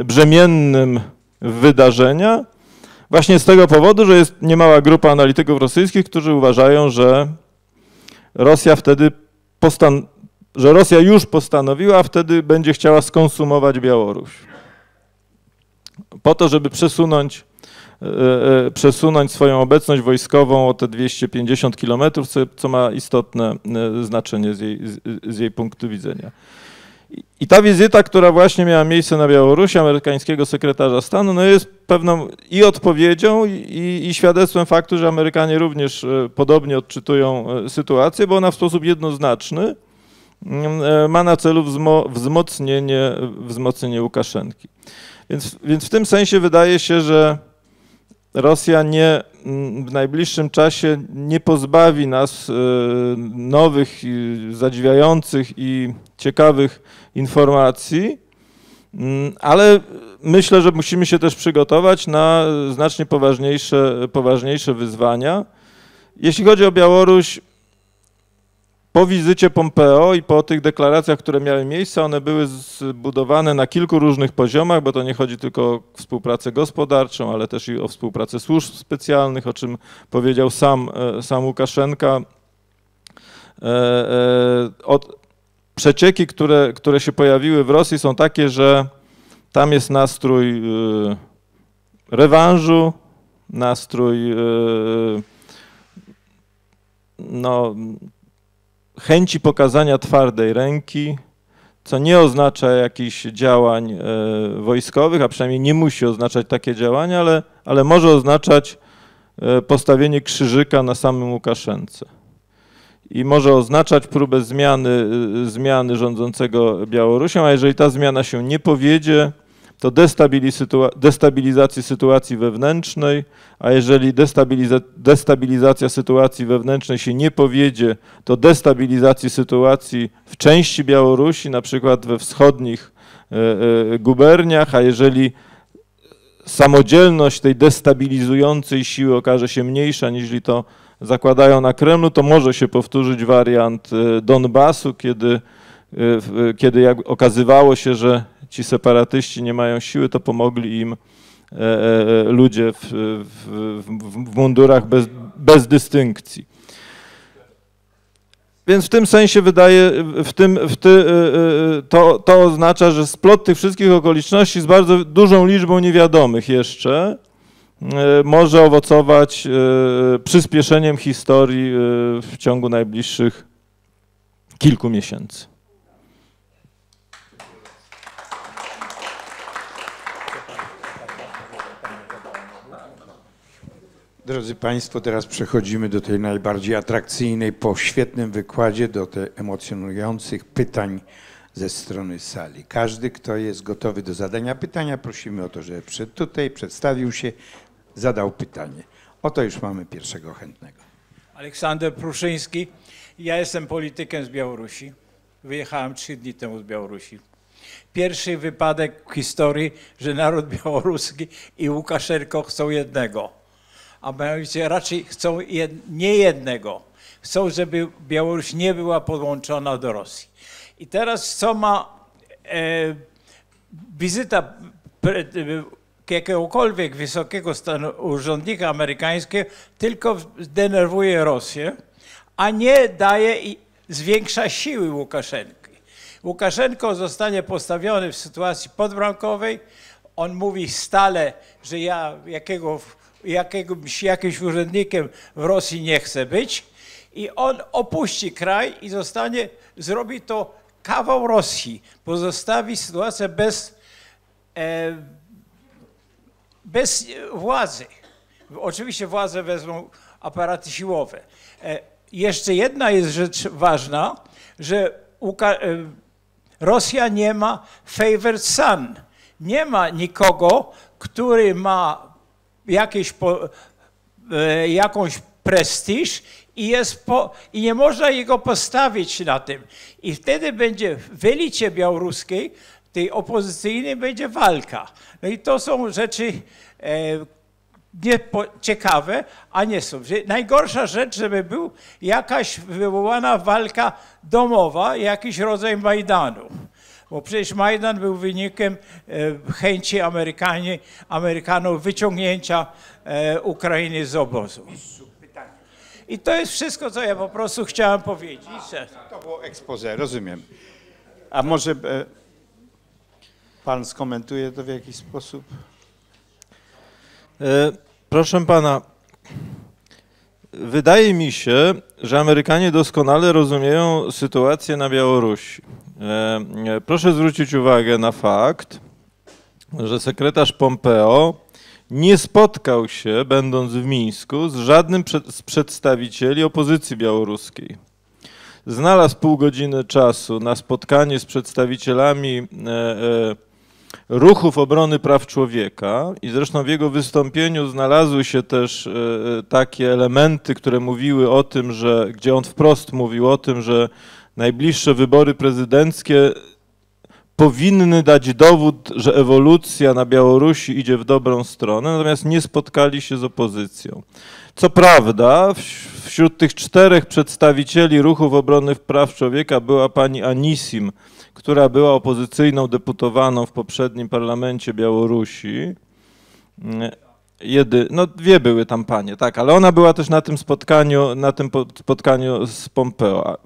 brzemiennym wydarzenia. Właśnie z tego powodu, że jest niemała grupa analityków rosyjskich, którzy uważają, że Rosja wtedy postan- że Rosja już postanowiła, a wtedy będzie chciała skonsumować Białoruś. Po to, żeby przesunąć, e, przesunąć swoją obecność wojskową o te dwieście pięćdziesiąt kilometrów, co, co ma istotne znaczenie z jej, z, z jej punktu widzenia. I ta wizyta, która właśnie miała miejsce na Białorusi, amerykańskiego sekretarza stanu, no jest pewną i odpowiedzią, i, i świadectwem faktu, że Amerykanie również podobnie odczytują sytuację, bo ona w sposób jednoznaczny ma na celu wzmo, wzmocnienie, wzmocnienie Łukaszenki. Więc, więc w tym sensie wydaje się, że Rosja nie, w najbliższym czasie nie pozbawi nas nowych, zadziwiających i ciekawych informacji, ale myślę, że musimy się też przygotować na znacznie poważniejsze, poważniejsze wyzwania. Jeśli chodzi o Białoruś, po wizycie Pompeo i po tych deklaracjach, które miały miejsce, one były zbudowane na kilku różnych poziomach, bo to nie chodzi tylko o współpracę gospodarczą, ale też i o współpracę służb specjalnych, o czym powiedział sam, sam Łukaszenka. Od przecieki, które, które się pojawiły w Rosji, są takie, że tam jest nastrój rewanżu, nastrój no, chęci pokazania twardej ręki, co nie oznacza jakichś działań wojskowych, a przynajmniej nie musi oznaczać takie działania, ale, ale może oznaczać postawienie krzyżyka na samym Łukaszence. I może oznaczać próbę zmiany, zmiany rządzącego Białorusią, a jeżeli ta zmiana się nie powiedzie, to destabilizacji sytuacji wewnętrznej, a jeżeli destabiliza, destabilizacja sytuacji wewnętrznej się nie powiedzie, to destabilizacji sytuacji w części Białorusi, na przykład we wschodnich guberniach, a jeżeli samodzielność tej destabilizującej siły okaże się mniejsza, niż to zakładają na Kremlu, to może się powtórzyć wariant Donbasu, kiedy, kiedy jak okazywało się, że ci separatyści nie mają siły, to pomogli im ludzie w, w, w mundurach bez, bez dystynkcji. Więc w tym sensie wydaje, w tym, w ty, to, to oznacza, że splot tych wszystkich okoliczności z bardzo dużą liczbą niewiadomych jeszcze może owocować przyspieszeniem historii w ciągu najbliższych kilku miesięcy. Drodzy Państwo, teraz przechodzimy do tej najbardziej atrakcyjnej, po świetnym wykładzie, do tych emocjonujących pytań ze strony sali. Każdy, kto jest gotowy do zadania pytania, prosimy o to, żeby przed tutaj przedstawił się, zadał pytanie. Oto już mamy pierwszego chętnego. Aleksander Pruszyński. Ja jestem politykiem z Białorusi. Wyjechałem trzy dni temu z Białorusi. Pierwszy wypadek w historii, że naród białoruski i Łukaszenko chcą jednego. A mianowicie raczej chcą jed, nie jednego. Chcą, żeby Białoruś nie była podłączona do Rosji. I teraz co ma e, wizyta pre, jakiegokolwiek wysokiego stanu, urzędnika amerykańskiego, tylko zdenerwuje Rosję, a nie daje i zwiększa siły Łukaszenki. Łukaszenko zostanie postawiony w sytuacji podbramkowej. On mówi stale, że ja jakiego, jakiegoś, jakimś urzędnikiem w Rosji nie chcę być. I on opuści kraj i zostanie, zrobi to kawał Rosji. Pozostawi sytuację bez, e, bez władzy. Oczywiście władzę wezmą aparaty siłowe. E, jeszcze jedna jest rzecz ważna, że Uka- e, Rosja nie ma favored son. Nie ma nikogo, który ma jakieś po, e, jakąś prestiż i, jest po, i nie można jego postawić na tym. I wtedy będzie w elicie białoruskiej, tej opozycyjnej, będzie walka. No i to są rzeczy e, nie po, ciekawe, a nie są. Najgorsza rzecz, żeby był jakaś wywołana walka domowa, jakiś rodzaj Majdanu. Bo przecież Majdan był wynikiem chęci Amerykanie, Amerykanów wyciągnięcia Ukrainy z obozu. I to jest wszystko, co ja po prostu chciałem powiedzieć. To było expose, rozumiem. A może pan skomentuje to w jakiś sposób? Proszę pana, wydaje mi się, że Amerykanie doskonale rozumieją sytuację na Białorusi. Proszę zwrócić uwagę na fakt, że sekretarz Pompeo nie spotkał się, będąc w Mińsku, z żadnym z przedstawicieli opozycji białoruskiej. Znalazł pół godziny czasu na spotkanie z przedstawicielami ruchów obrony praw człowieka i zresztą w jego wystąpieniu znalazły się też takie elementy, które mówiły o tym, że, gdzie on wprost mówił o tym, że najbliższe wybory prezydenckie powinny dać dowód, że ewolucja na Białorusi idzie w dobrą stronę, natomiast nie spotkali się z opozycją. Co prawda wśród tych czterech przedstawicieli ruchów obrony praw człowieka była pani Anisim, która była opozycyjną deputowaną w poprzednim parlamencie Białorusi. Jedy, no dwie były tam panie, tak, ale ona była też na tym spotkaniu, na tym spotkaniu z Pompeo.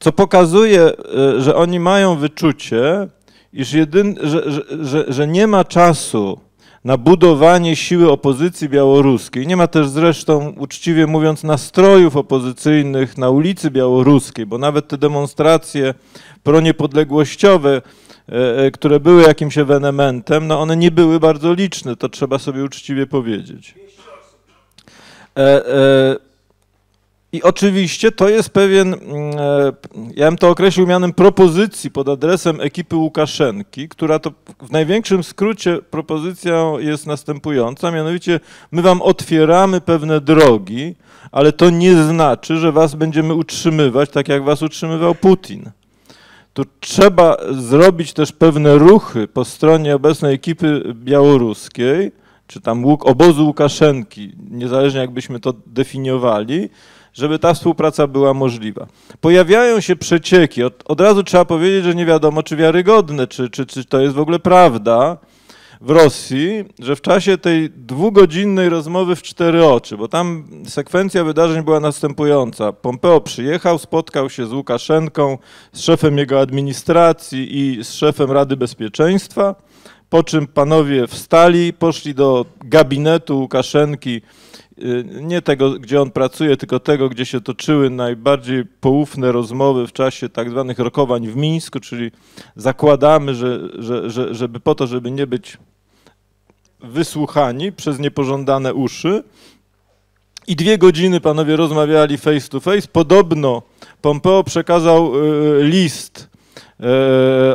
Co pokazuje, że oni mają wyczucie, iż jedyn, że, że, że, że nie ma czasu na budowanie siły opozycji białoruskiej. Nie ma też zresztą, uczciwie mówiąc, nastrojów opozycyjnych na ulicy białoruskiej, bo nawet te demonstracje proniepodległościowe, które były jakimś ewenementem, no one nie były bardzo liczne, to trzeba sobie uczciwie powiedzieć. E, e, I oczywiście to jest pewien, ja bym to określił mianem propozycji pod adresem ekipy Łukaszenki, która to w największym skrócie propozycją jest następująca, mianowicie my wam otwieramy pewne drogi, ale to nie znaczy, że was będziemy utrzymywać tak jak was utrzymywał Putin. Tu trzeba zrobić też pewne ruchy po stronie obecnej ekipy białoruskiej, czy tam obozu Łukaszenki, niezależnie jakbyśmy to definiowali, żeby ta współpraca była możliwa. Pojawiają się przecieki. Od, od razu trzeba powiedzieć, że nie wiadomo, czy wiarygodne, czy, czy, czy to jest w ogóle prawda w Rosji, że w czasie tej dwugodzinnej rozmowy w cztery oczy, bo tam sekwencja wydarzeń była następująca. Pompeo przyjechał, spotkał się z Łukaszenką, z szefem jego administracji i z szefem Rady Bezpieczeństwa, po czym panowie wstali, poszli do gabinetu Łukaszenki, nie tego, gdzie on pracuje, tylko tego, gdzie się toczyły najbardziej poufne rozmowy w czasie tak zwanych rokowań w Mińsku, czyli zakładamy, że, że, że, żeby po to, żeby nie być wysłuchani przez niepożądane uszy. I dwie godziny panowie rozmawiali face to face. Podobno Pompeo przekazał list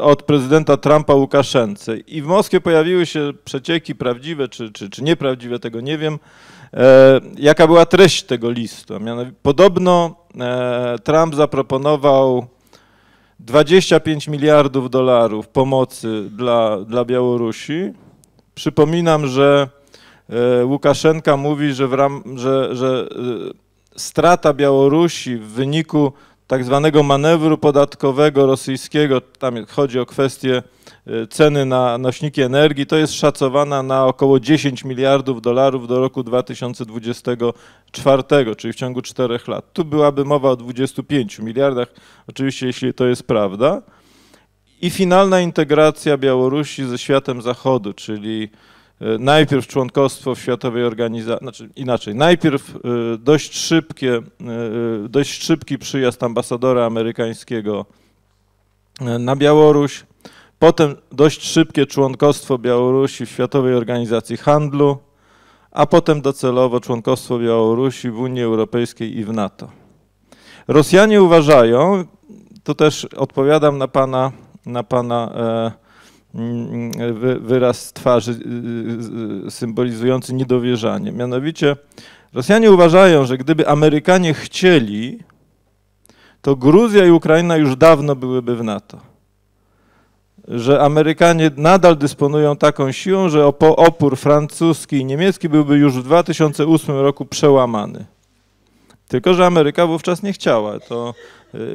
od prezydenta Trumpa Łukaszence. I w Moskwie pojawiły się przecieki prawdziwe czy, czy, czy nieprawdziwe, tego nie wiem, e, jaka była treść tego listu. Mianowicie, podobno e, Trump zaproponował dwadzieścia pięć miliardów dolarów pomocy dla, dla Białorusi. Przypominam, że e, Łukaszenka mówi, że, w ram, że, że e, strata Białorusi w wyniku tak zwanego manewru podatkowego rosyjskiego, tam chodzi o kwestię ceny na nośniki energii, to jest szacowana na około dziesięć miliardów dolarów do roku dwa tysiące dwudziestego czwartego, czyli w ciągu czterech lat. Tu byłaby mowa o dwudziestu pięciu miliardach, oczywiście jeśli to jest prawda. i finalna integracja Białorusi ze światem Zachodu, czyli najpierw członkostwo w Światowej Organizacji, znaczy inaczej, najpierw dość szybkie, dość szybki przyjazd ambasadora amerykańskiego na Białoruś, potem dość szybkie członkostwo Białorusi w Światowej Organizacji Handlu, a potem docelowo członkostwo Białorusi w Unii Europejskiej i w NATO. Rosjanie uważają, to też odpowiadam na pana, na pana wyraz twarzy symbolizujący niedowierzanie. Mianowicie Rosjanie uważają, że gdyby Amerykanie chcieli, to Gruzja i Ukraina już dawno byłyby w NATO. Że Amerykanie nadal dysponują taką siłą, że opór francuski i niemiecki byłby już w dwa tysiące ósmym roku przełamany. Tylko że Ameryka wówczas nie chciała. To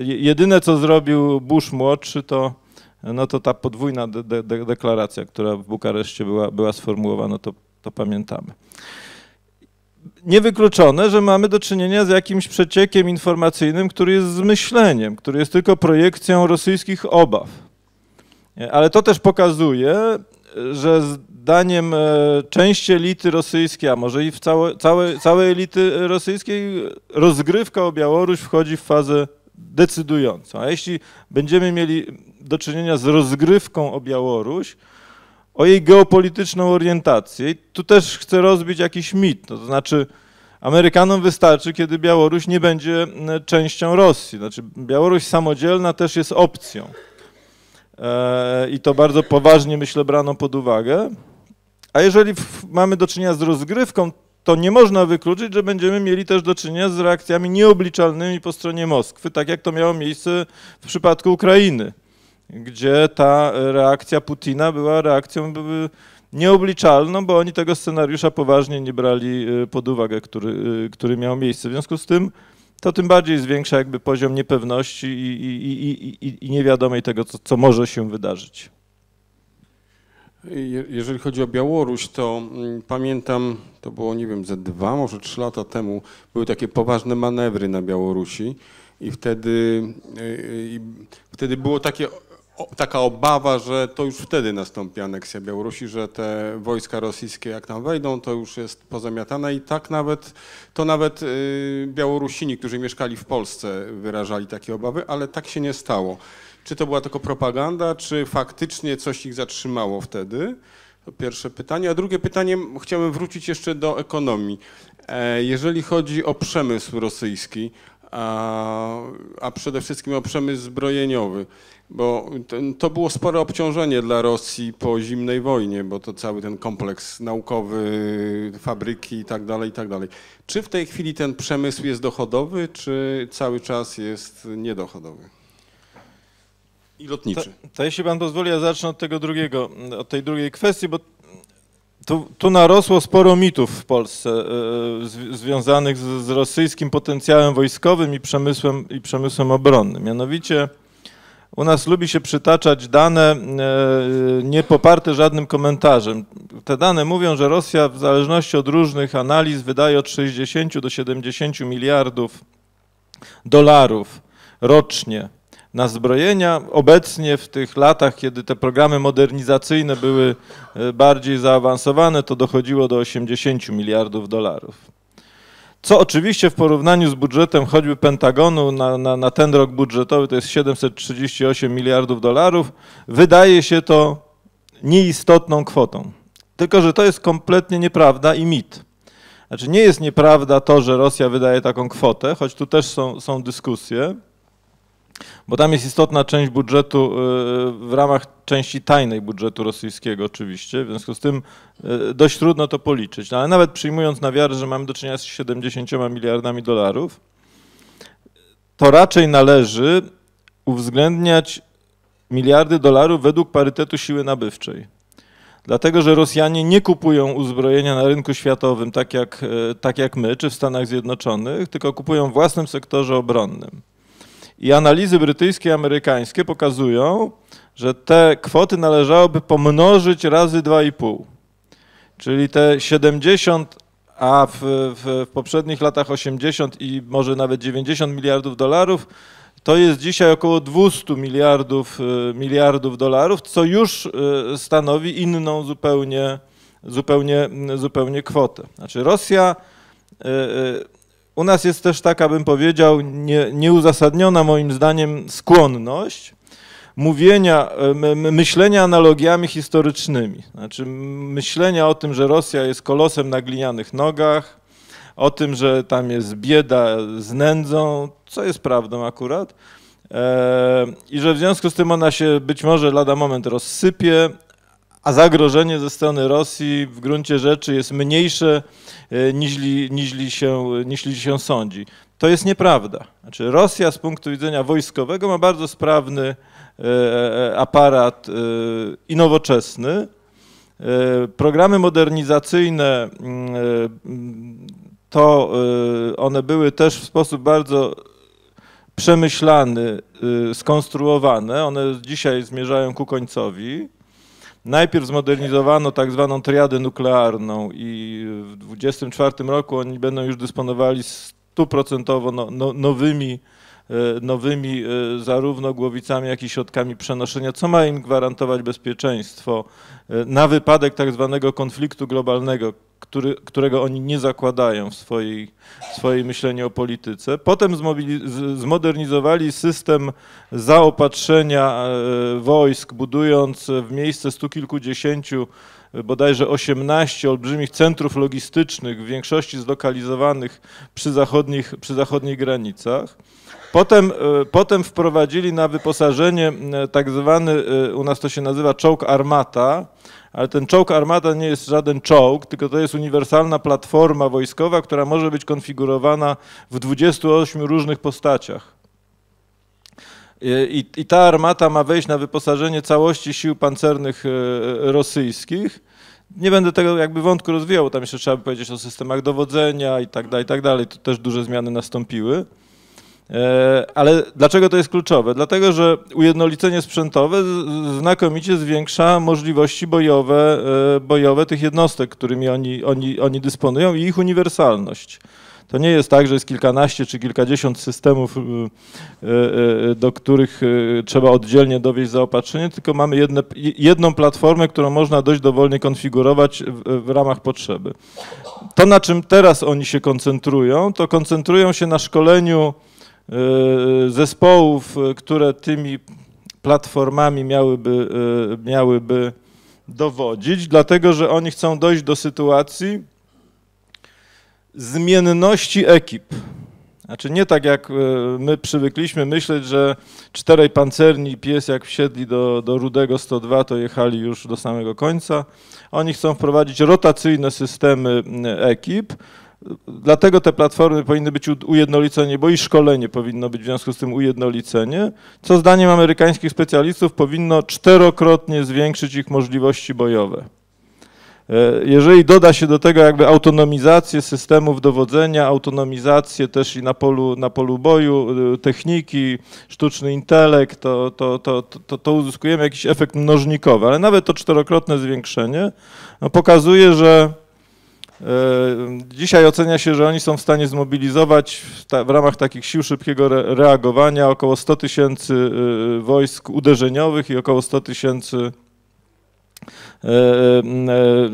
jedyne, co zrobił Bush Młodszy, to, no to ta podwójna de de deklaracja, która w Bukareszcie była, była sformułowana, to, to pamiętamy. Niewykluczone, że mamy do czynienia z jakimś przeciekiem informacyjnym, który jest zmyśleniem, który jest tylko projekcją rosyjskich obaw. Ale to też pokazuje, że zdaniem części elity rosyjskiej, a może i w całe, całe, całej elity rosyjskiej, rozgrywka o Białoruś wchodzi w fazę decydującą. A jeśli będziemy mieli do czynienia z rozgrywką o Białoruś, o jej geopolityczną orientację, i tu też chcę rozbić jakiś mit, to znaczy Amerykanom wystarczy, kiedy Białoruś nie będzie częścią Rosji. Znaczy Białoruś samodzielna też jest opcją. I to bardzo poważnie, myślę, brano pod uwagę. A jeżeli mamy do czynienia z rozgrywką, to nie można wykluczyć, że będziemy mieli też do czynienia z reakcjami nieobliczalnymi po stronie Moskwy, tak jak to miało miejsce w przypadku Ukrainy, gdzie ta reakcja Putina była reakcją nieobliczalną, bo oni tego scenariusza poważnie nie brali pod uwagę, który, który miał miejsce. W związku z tym to tym bardziej zwiększa jakby poziom niepewności i, i, i, i, i niewiadomej tego, co, co może się wydarzyć. Jeżeli chodzi o Białoruś, to pamiętam, to było, nie wiem, ze dwa, może trzy lata temu, były takie poważne manewry na Białorusi i wtedy, i wtedy było takie, taka obawa, że to już wtedy nastąpi aneksja Białorusi, że te wojska rosyjskie jak tam wejdą, to już jest pozamiatane i tak nawet, to nawet Białorusini, którzy mieszkali w Polsce, wyrażali takie obawy, ale tak się nie stało. Czy to była tylko propaganda, czy faktycznie coś ich zatrzymało wtedy? To pierwsze pytanie. A drugie pytanie, chciałem wrócić jeszcze do ekonomii. Jeżeli chodzi o przemysł rosyjski, a, a przede wszystkim o przemysł zbrojeniowy, bo to było spore obciążenie dla Rosji po zimnej wojnie, bo to cały ten kompleks naukowy, fabryki i tak dalej, i tak dalej. Czy w tej chwili ten przemysł jest dochodowy, czy cały czas jest niedochodowy? I lotniczy. To, to jeśli pan pozwoli, ja zacznę od tego drugiego, od tej drugiej kwestii, bo tu, tu narosło sporo mitów w Polsce y, związanych z, z rosyjskim potencjałem wojskowym i przemysłem, i przemysłem obronnym. Mianowicie u nas lubi się przytaczać dane y, nie poparte żadnym komentarzem. Te dane mówią, że Rosja w zależności od różnych analiz wydaje od sześćdziesięciu do siedemdziesięciu miliardów dolarów rocznie na zbrojenia. Obecnie w tych latach, kiedy te programy modernizacyjne były bardziej zaawansowane, to dochodziło do osiemdziesięciu miliardów dolarów. Co oczywiście w porównaniu z budżetem choćby Pentagonu na, na, na ten rok budżetowy, to jest siedemset trzydzieści osiem miliardów dolarów, wydaje się to nieistotną kwotą. Tylko że to jest kompletnie nieprawda i mit. Znaczy nie jest nieprawda to, że Rosja wydaje taką kwotę, choć tu też są, są dyskusje, bo tam jest istotna część budżetu w ramach części tajnej budżetu rosyjskiego oczywiście, w związku z tym dość trudno to policzyć. No, ale nawet przyjmując na wiarę, że mamy do czynienia z siedemdziesięcioma miliardami dolarów, to raczej należy uwzględniać miliardy dolarów według parytetu siły nabywczej. Dlatego, że Rosjanie nie kupują uzbrojenia na rynku światowym tak jak, tak jak my, czy w Stanach Zjednoczonych, tylko kupują w własnym sektorze obronnym. I analizy brytyjskie i amerykańskie pokazują, że te kwoty należałoby pomnożyć razy dwa i pół. Czyli te siedemdziesiąt, a w, w, w poprzednich latach osiemdziesiąt i może nawet dziewięćdziesiąt miliardów dolarów, to jest dzisiaj około dwieście miliardów dolarów, co już stanowi inną zupełnie, zupełnie, zupełnie kwotę. Znaczy Rosja, u nas jest też taka, bym powiedział, nie, nieuzasadniona moim zdaniem skłonność mówienia, myślenia analogiami historycznymi. Znaczy myślenia o tym, że Rosja jest kolosem na glinianych nogach, o tym, że tam jest bieda z nędzą, co jest prawdą akurat, i że w związku z tym ona się być może lada moment rozsypie, a zagrożenie ze strony Rosji w gruncie rzeczy jest mniejsze niżli, niżli, się, niżli się sądzi. To jest nieprawda. Znaczy Rosja z punktu widzenia wojskowego ma bardzo sprawny aparat i nowoczesny. Programy modernizacyjne, to one były też w sposób bardzo przemyślany, skonstruowane. One dzisiaj zmierzają ku końcowi. Najpierw zmodernizowano tak zwaną triadę nuklearną i w dwudziestym czwartym roku oni będą już dysponowali stuprocentowo nowymi, nowymi zarówno głowicami, jak i środkami przenoszenia, co ma im gwarantować bezpieczeństwo na wypadek tak zwanego konfliktu globalnego, który, którego oni nie zakładają w swojej, w swojej myśleniu o polityce. Potem zmodernizowali system zaopatrzenia wojsk, budując w miejsce stu kilkudziesięciu, bodajże osiemnaście olbrzymich centrów logistycznych, w większości zlokalizowanych przy zachodnich, przy zachodnich granicach. Potem, potem wprowadzili na wyposażenie tak zwany, u nas to się nazywa czołg Armata, ale ten czołg Armata nie jest żaden czołg, tylko to jest uniwersalna platforma wojskowa, która może być konfigurowana w dwudziestu ośmiu różnych postaciach. I, i ta armata ma wejść na wyposażenie całości sił pancernych rosyjskich. Nie będę tego jakby wątku rozwijał, tam jeszcze trzeba by powiedzieć o systemach dowodzenia i tak dalej, i tak dalej. Tu też duże zmiany nastąpiły. Ale dlaczego to jest kluczowe? Dlatego, że ujednolicenie sprzętowe znakomicie zwiększa możliwości bojowe, bojowe tych jednostek, którymi oni, oni, oni dysponują, i ich uniwersalność. To nie jest tak, że jest kilkanaście czy kilkadziesiąt systemów, do których trzeba oddzielnie dowieźć zaopatrzenie, tylko mamy jedne, jedną platformę, którą można dość dowolnie konfigurować w, w ramach potrzeby. To, na czym teraz oni się koncentrują, to koncentrują się na szkoleniu zespołów, które tymi platformami miałyby, miałyby dowodzić, dlatego że oni chcą dojść do sytuacji zmienności ekip. Znaczy nie tak jak my przywykliśmy myśleć, że czterej pancerni pies jak wsiedli do, do Rudego sto dwa, to jechali już do samego końca. Oni chcą wprowadzić rotacyjne systemy ekip. Dlatego te platformy powinny być ujednolicone, bo i szkolenie powinno być w związku z tym ujednolicenie, co zdaniem amerykańskich specjalistów powinno czterokrotnie zwiększyć ich możliwości bojowe. Jeżeli doda się do tego jakby autonomizację systemów dowodzenia, autonomizację też i na polu, na polu boju, techniki, sztuczny intelekt, to, to, to, to, to uzyskujemy jakiś efekt mnożnikowy, ale nawet to czterokrotne zwiększenie no, pokazuje, że dzisiaj ocenia się, że oni są w stanie zmobilizować w ramach takich sił szybkiego reagowania około sto tysięcy wojsk uderzeniowych i około sto tysięcy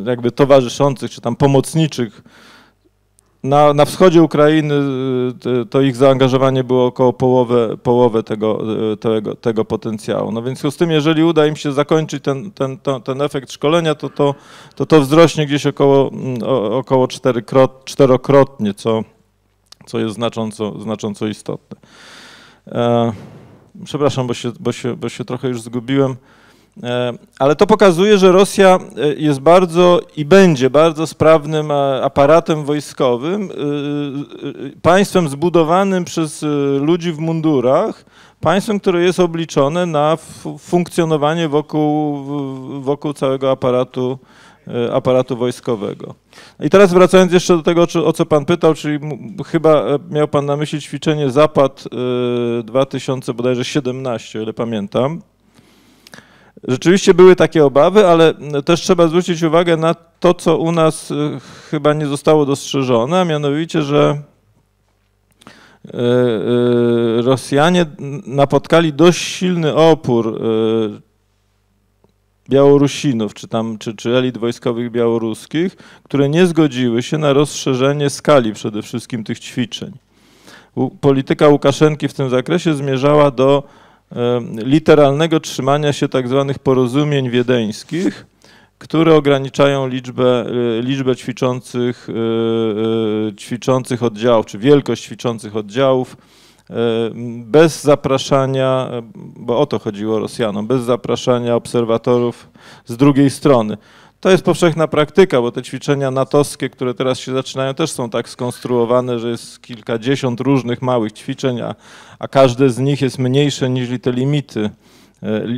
jakby towarzyszących czy tam pomocniczych. Na, na wschodzie Ukrainy to ich zaangażowanie było około połowę, połowę tego, tego, tego potencjału. No więc z tym, jeżeli uda im się zakończyć ten, ten, to, ten efekt szkolenia, to to, to to wzrośnie gdzieś około, około czterokrotnie, co, co jest znacząco, znacząco istotne. Przepraszam, bo się, bo się, bo się trochę już zgubiłem. Ale to pokazuje, że Rosja jest bardzo i będzie bardzo sprawnym aparatem wojskowym, państwem zbudowanym przez ludzi w mundurach, państwem, które jest obliczone na funkcjonowanie wokół, wokół całego aparatu, aparatu wojskowego. I teraz wracając jeszcze do tego, o co pan pytał, czyli chyba miał pan na myśli ćwiczenie Zapad dwa tysiące siedemnaście, ile pamiętam. Rzeczywiście były takie obawy, ale też trzeba zwrócić uwagę na to, co u nas chyba nie zostało dostrzeżone, a mianowicie, że Rosjanie napotkali dość silny opór Białorusinów, czy tam, czy, czy elit wojskowych białoruskich, które nie zgodziły się na rozszerzenie skali przede wszystkim tych ćwiczeń. Polityka Łukaszenki w tym zakresie zmierzała do literalnego trzymania się tak zwanych porozumień wiedeńskich, które ograniczają liczbę, liczbę ćwiczących, ćwiczących oddziałów, czy wielkość ćwiczących oddziałów, bez zapraszania, bo o to chodziło Rosjanom, bez zapraszania obserwatorów z drugiej strony. To jest powszechna praktyka, bo te ćwiczenia natowskie, które teraz się zaczynają, też są tak skonstruowane, że jest kilkadziesiąt różnych małych ćwiczeń, a, a każde z nich jest mniejsze niż te limity,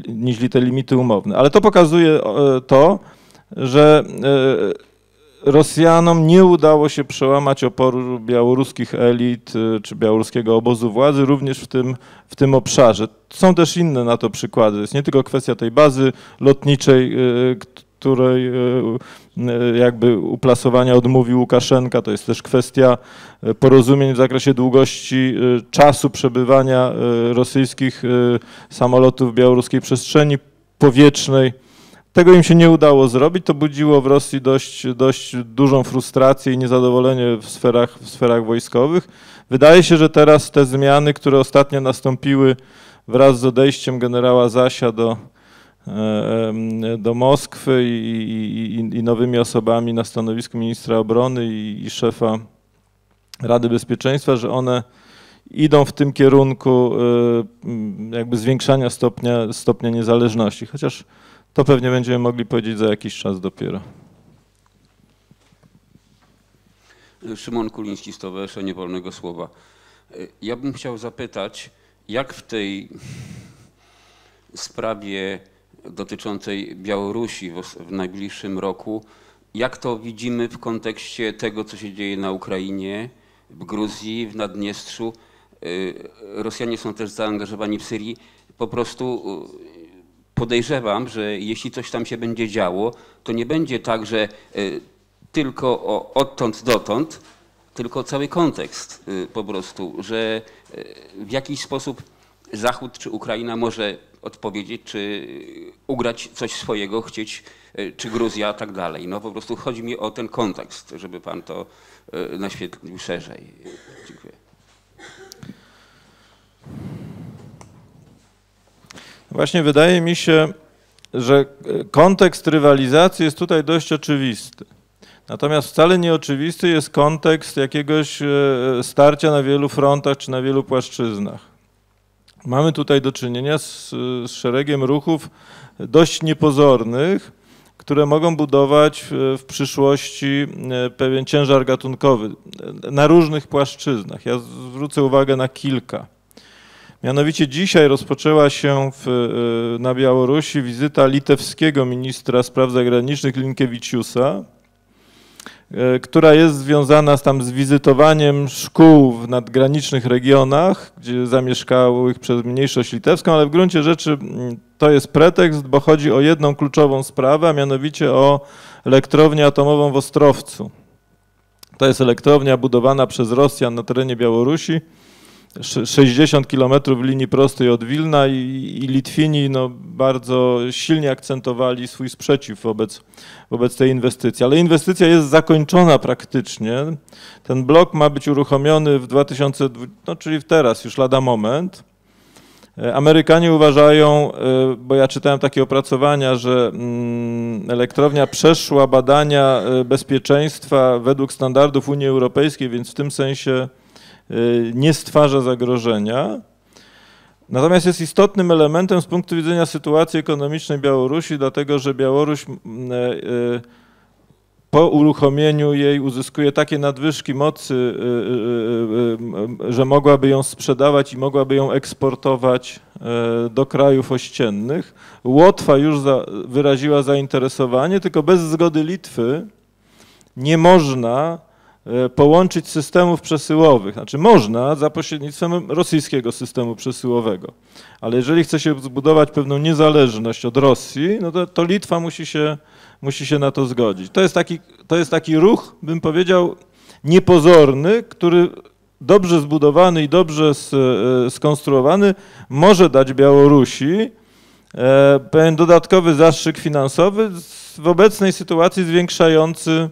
niż te limity umowne. Ale to pokazuje to, że Rosjanom nie udało się przełamać oporu białoruskich elit czy białoruskiego obozu władzy również w tym, w tym obszarze. Są też inne na to przykłady. Jest nie tylko kwestia tej bazy lotniczej, której jakby uplasowania odmówił Łukaszenka, to jest też kwestia porozumień w zakresie długości czasu przebywania rosyjskich samolotów w białoruskiej przestrzeni powietrznej. Tego im się nie udało zrobić, to budziło w Rosji dość, dość dużą frustrację i niezadowolenie w sferach, w sferach wojskowych. Wydaje się, że teraz te zmiany, które ostatnio nastąpiły wraz z odejściem generała Zasia do do Moskwy i, i, i nowymi osobami na stanowisku ministra obrony i, i szefa Rady Bezpieczeństwa, że one idą w tym kierunku jakby zwiększania stopnia, stopnia niezależności. Chociaż to pewnie będziemy mogli powiedzieć za jakiś czas dopiero. Szymon Kuliński, Stowarzyszenie Wolnego Słowa. Ja bym chciał zapytać, jak w tej sprawie dotyczącej Białorusi w najbliższym roku. Jak to widzimy w kontekście tego, co się dzieje na Ukrainie, w Gruzji, w Naddniestrzu? Rosjanie są też zaangażowani w Syrii. Po prostu podejrzewam, że jeśli coś tam się będzie działo, to nie będzie tak, że tylko odtąd dotąd, tylko cały kontekst po prostu, że w jakiś sposób Zachód czy Ukraina może odpowiedzieć, czy ugrać coś swojego, chcieć, czy Gruzja, tak dalej. No po prostu chodzi mi o ten kontekst, żeby pan to naświetlił szerzej. Dziękuję. Właśnie wydaje mi się, że kontekst rywalizacji jest tutaj dość oczywisty. Natomiast wcale nieoczywisty jest kontekst jakiegoś starcia na wielu frontach czy na wielu płaszczyznach. Mamy tutaj do czynienia z, z szeregiem ruchów dość niepozornych, które mogą budować w przyszłości pewien ciężar gatunkowy na różnych płaszczyznach. Ja zwrócę uwagę na kilka. Mianowicie dzisiaj rozpoczęła się w, na Białorusi wizyta litewskiego ministra spraw zagranicznych Linkevičiusa, która jest związana z, tam, z wizytowaniem szkół w nadgranicznych regionach, gdzie zamieszkałych przez mniejszość litewską, ale w gruncie rzeczy to jest pretekst, bo chodzi o jedną kluczową sprawę, a mianowicie o elektrownię atomową w Ostrowcu. To jest elektrownia budowana przez Rosjan na terenie Białorusi, sześćdziesiąt kilometrów linii prostej od Wilna i, i Litwini no, bardzo silnie akcentowali swój sprzeciw wobec, wobec tej inwestycji. Ale inwestycja jest zakończona praktycznie. Ten blok ma być uruchomiony w dwa tysiące dwudziestym, no, czyli teraz już lada moment. Amerykanie uważają, bo ja czytałem takie opracowania, że elektrownia przeszła badania bezpieczeństwa według standardów Unii Europejskiej, więc w tym sensie nie stwarza zagrożenia. Natomiast jest istotnym elementem z punktu widzenia sytuacji ekonomicznej Białorusi, dlatego że Białoruś po uruchomieniu jej uzyskuje takie nadwyżki mocy, że mogłaby ją sprzedawać i mogłaby ją eksportować do krajów ościennych. Łotwa już wyraziła zainteresowanie, tylko bez zgody Litwy nie można połączyć systemów przesyłowych. Znaczy można za pośrednictwem rosyjskiego systemu przesyłowego, ale jeżeli chce się zbudować pewną niezależność od Rosji, no to, to Litwa musi się, musi się na to zgodzić. To jest taki, to jest taki ruch, bym powiedział, niepozorny, który dobrze zbudowany i dobrze skonstruowany może dać Białorusi pewien dodatkowy zastrzyk finansowy w obecnej sytuacji zwiększający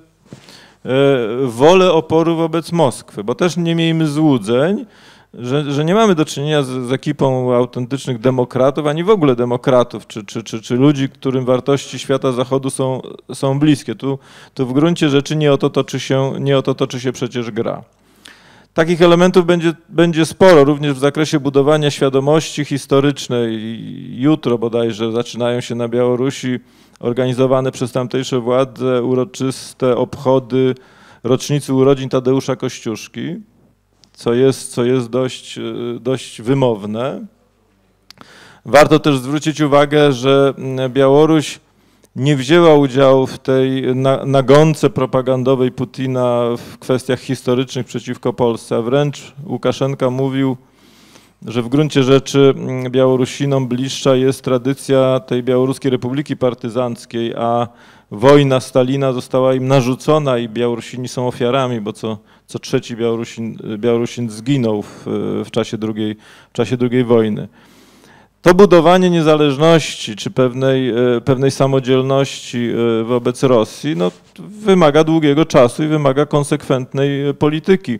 wolę oporu wobec Moskwy, bo też nie miejmy złudzeń, że, że nie mamy do czynienia z, z ekipą autentycznych demokratów, ani w ogóle demokratów, czy, czy, czy, czy ludzi, którym wartości świata zachodu są, są bliskie. Tu, tu w gruncie rzeczy nie o to toczy się, nie o to toczy się przecież gra. Takich elementów będzie, będzie sporo, również w zakresie budowania świadomości historycznej. Jutro bodajże zaczynają się na Białorusi organizowane przez tamtejsze władze uroczyste obchody rocznicy urodzin Tadeusza Kościuszki, co jest, co jest dość, dość wymowne. Warto też zwrócić uwagę, że Białoruś nie wzięła udziału w tej nagonce propagandowej Putina w kwestiach historycznych przeciwko Polsce, a wręcz Łukaszenka mówił, że w gruncie rzeczy Białorusinom bliższa jest tradycja tej Białoruskiej Republiki Partyzanckiej, a wojna Stalina została im narzucona i Białorusini są ofiarami, bo co, co trzeci Białorusin, Białorusin zginął w, w, czasie drugiej, w czasie drugiej wojny. To budowanie niezależności czy pewnej, pewnej samodzielności wobec Rosji no, wymaga długiego czasu i wymaga konsekwentnej polityki.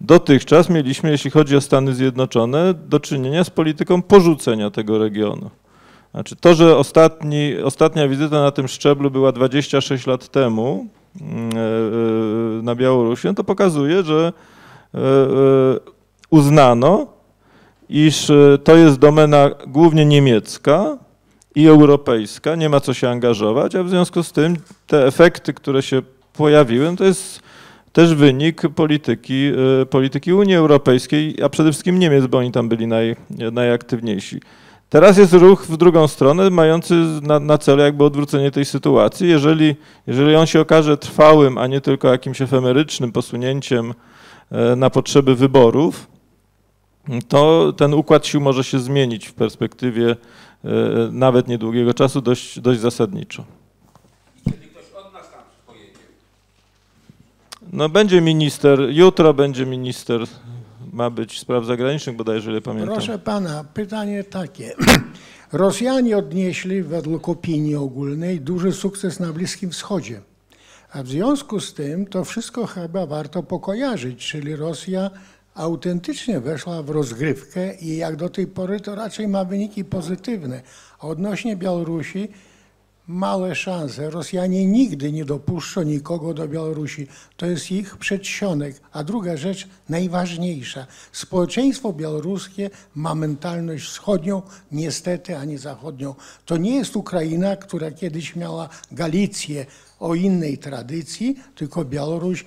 Dotychczas mieliśmy, jeśli chodzi o Stany Zjednoczone, do czynienia z polityką porzucenia tego regionu. Znaczy to, że ostatni, ostatnia wizyta na tym szczeblu była dwadzieścia sześć lat temu na Białorusi, no to pokazuje, że uznano, iż to jest domena głównie niemiecka i europejska, nie ma co się angażować, a w związku z tym te efekty, które się pojawiły, no to jest też wynik polityki, polityki Unii Europejskiej, a przede wszystkim Niemiec, bo oni tam byli naj, najaktywniejsi. Teraz jest ruch w drugą stronę, mający na, na celu jakby odwrócenie tej sytuacji. Jeżeli, jeżeli on się okaże trwałym, a nie tylko jakimś efemerycznym posunięciem na potrzeby wyborów, to ten układ sił może się zmienić w perspektywie nawet niedługiego czasu dość, dość zasadniczo. No będzie minister, jutro będzie minister, ma być spraw zagranicznych bodajże, ile pamiętam. Proszę pana, pytanie takie. Rosjanie odnieśli według opinii ogólnej duży sukces na Bliskim Wschodzie. A w związku z tym to wszystko chyba warto pokojarzyć, czyli Rosja autentycznie weszła w rozgrywkę i jak do tej pory to raczej ma wyniki pozytywne. A odnośnie Białorusi małe szanse. Rosjanie nigdy nie dopuszczą nikogo do Białorusi. To jest ich przedsionek. A druga rzecz najważniejsza. Społeczeństwo białoruskie ma mentalność wschodnią, niestety, a nie zachodnią. To nie jest Ukraina, która kiedyś miała Galicję o innej tradycji, tylko Białoruś.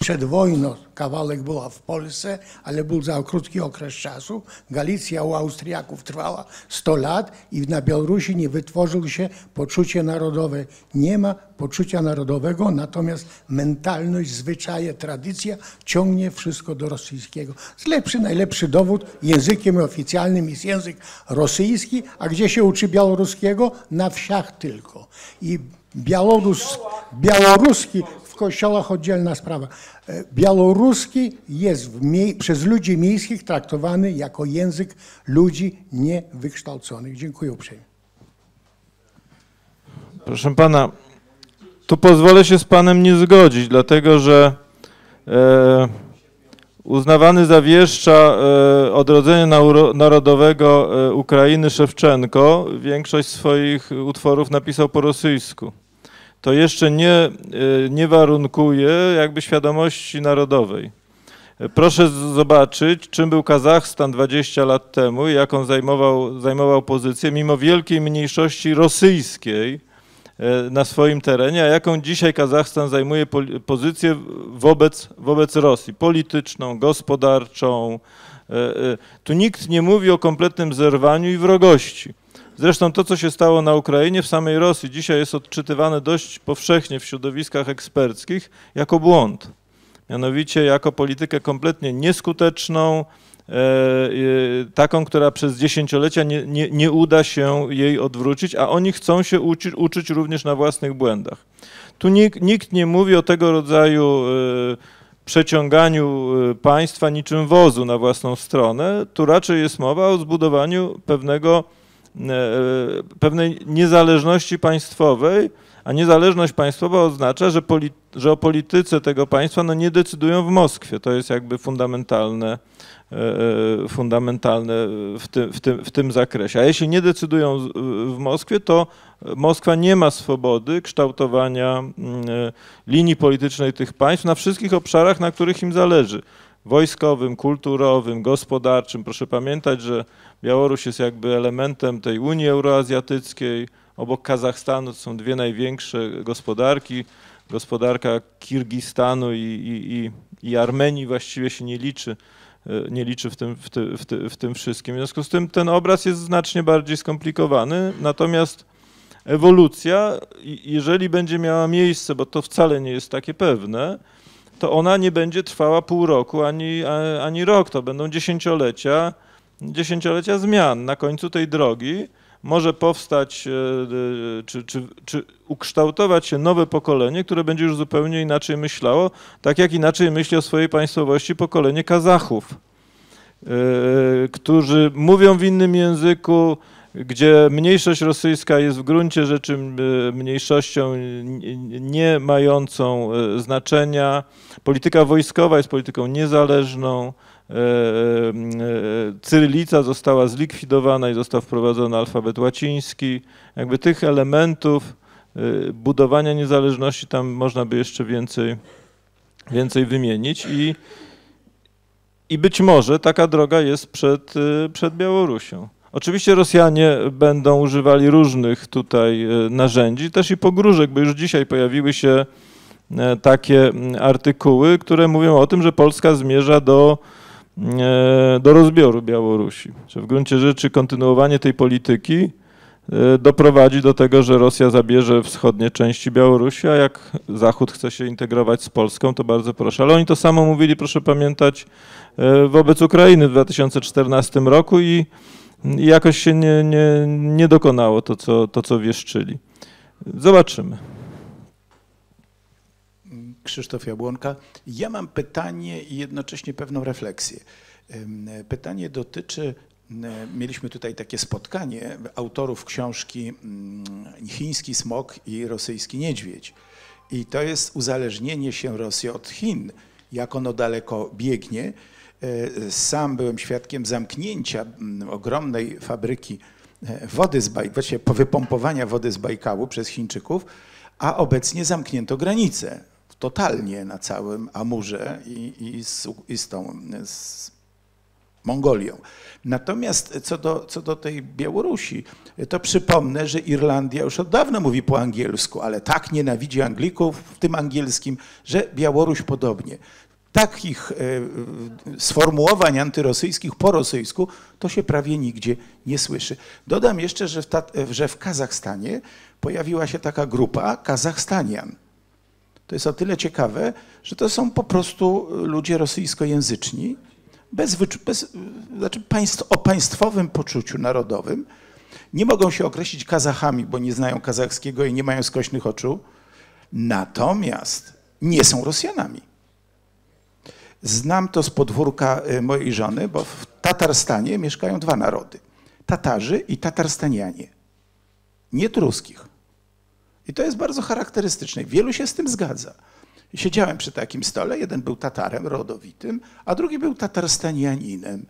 Przed wojną kawałek była w Polsce, ale był za krótki okres czasu. Galicja u Austriaków trwała sto lat i na Białorusi nie wytworzył się poczucie narodowe. Nie ma poczucia narodowego, natomiast mentalność, zwyczaje, tradycja ciągnie wszystko do rosyjskiego. Lepszy, najlepszy dowód językiem oficjalnym jest język rosyjski, a gdzie się uczy białoruskiego? Na wsiach tylko. I Białorus, białoruski w kościołach oddzielna sprawa. Białoruski jest w mie- przez ludzi miejskich traktowany jako język ludzi niewykształconych. Dziękuję uprzejmie. Proszę pana, tu pozwolę się z panem nie zgodzić, dlatego że e, uznawany za wieszcza e, odrodzenia narodowego e, Ukrainy Szewczenko większość swoich utworów napisał po rosyjsku. To jeszcze nie, nie warunkuje jakby świadomości narodowej. Proszę zobaczyć, czym był Kazachstan dwadzieścia lat temu i jaką zajmował, zajmował pozycję, mimo wielkiej mniejszości rosyjskiej na swoim terenie, a jaką dzisiaj Kazachstan zajmuje pozycję wobec, wobec Rosji, polityczną, gospodarczą. Tu nikt nie mówi o kompletnym zerwaniu i wrogości. Zresztą to, co się stało na Ukrainie, w samej Rosji, dzisiaj jest odczytywane dość powszechnie w środowiskach eksperckich jako błąd. Mianowicie jako politykę kompletnie nieskuteczną, taką, która przez dziesięciolecia nie, nie, nie uda się jej odwrócić, a oni chcą się uczyć, uczyć również na własnych błędach. Tu nikt, nikt nie mówi o tego rodzaju przeciąganiu państwa niczym wozu na własną stronę, tu raczej jest mowa o zbudowaniu pewnego, pewnej niezależności państwowej, a niezależność państwowa oznacza, że, poli, że o polityce tego państwa no, nie decydują w Moskwie. To jest jakby fundamentalne, fundamentalne w, tym, w, tym, w tym zakresie. A jeśli nie decydują w Moskwie, to Moskwa nie ma swobody kształtowania linii politycznej tych państw na wszystkich obszarach, na których im zależy. Wojskowym, kulturowym, gospodarczym. Proszę pamiętać, że Białoruś jest jakby elementem tej Unii Euroazjatyckiej. Obok Kazachstanu to są dwie największe gospodarki. Gospodarka Kirgistanu i, i, i Armenii właściwie się nie liczy, nie liczy w tym, w tym, w tym, w tym wszystkim. W związku z tym ten obraz jest znacznie bardziej skomplikowany. Natomiast ewolucja, jeżeli będzie miała miejsce, bo to wcale nie jest takie pewne, to ona nie będzie trwała pół roku ani, ani rok. To będą dziesięciolecia, dziesięciolecia zmian. Na końcu tej drogi może powstać czy, czy, czy ukształtować się nowe pokolenie, które będzie już zupełnie inaczej myślało, tak jak inaczej myśli o swojej państwowości pokolenie Kazachów, którzy mówią w innym języku, gdzie mniejszość rosyjska jest w gruncie rzeczy mniejszością nie mającą znaczenia. Polityka wojskowa jest polityką niezależną. Cyrylica została zlikwidowana i został wprowadzony alfabet łaciński. Jakby tych elementów budowania niezależności tam można by jeszcze więcej, więcej wymienić. I, i być może taka droga jest przed, przed Białorusią. Oczywiście Rosjanie będą używali różnych tutaj narzędzi, też i pogróżek, bo już dzisiaj pojawiły się takie artykuły, które mówią o tym, że Polska zmierza do, do rozbioru Białorusi. Że w gruncie rzeczy kontynuowanie tej polityki doprowadzi do tego, że Rosja zabierze wschodnie części Białorusi, a jak Zachód chce się integrować z Polską, to bardzo proszę. Ale oni to samo mówili, proszę pamiętać, wobec Ukrainy w dwa tysiące czternastym roku i I jakoś się nie, nie, nie dokonało to co, to, co wieszczyli. Zobaczymy. Krzysztof Jabłonka. Ja mam pytanie i jednocześnie pewną refleksję. Pytanie dotyczy, mieliśmy tutaj takie spotkanie autorów książki Chiński smok i rosyjski niedźwiedź. I to jest uzależnienie się Rosji od Chin, jak ono daleko biegnie. Sam byłem świadkiem zamknięcia ogromnej fabryki wody z Bajkału, właściwie wypompowania wody z Bajkału przez Chińczyków, a obecnie zamknięto granicę totalnie na całym Amurze i, i, z, i z tą z Mongolią. Natomiast co do, co do tej Białorusi, to przypomnę, że Irlandia już od dawna mówi po angielsku, ale tak nienawidzi Anglików w tym angielskim, że Białoruś podobnie. Takich sformułowań antyrosyjskich po rosyjsku to się prawie nigdzie nie słyszy. Dodam jeszcze, że w, że w Kazachstanie pojawiła się taka grupa Kazachstanian. To jest o tyle ciekawe, że to są po prostu ludzie rosyjskojęzyczni, bez, bez, znaczy państw, o państwowym poczuciu narodowym. Nie mogą się określić Kazachami, bo nie znają kazachskiego i nie mają skośnych oczu. Natomiast nie są Rosjanami. Znam to z podwórka mojej żony, bo w Tatarstanie mieszkają dwa narody. Tatarzy i Tatarstanianie. Nie ruskich. I to jest bardzo charakterystyczne. Wielu się z tym zgadza. Siedziałem przy takim stole, jeden był Tatarem rodowitym, a drugi był Tatarstanianinem.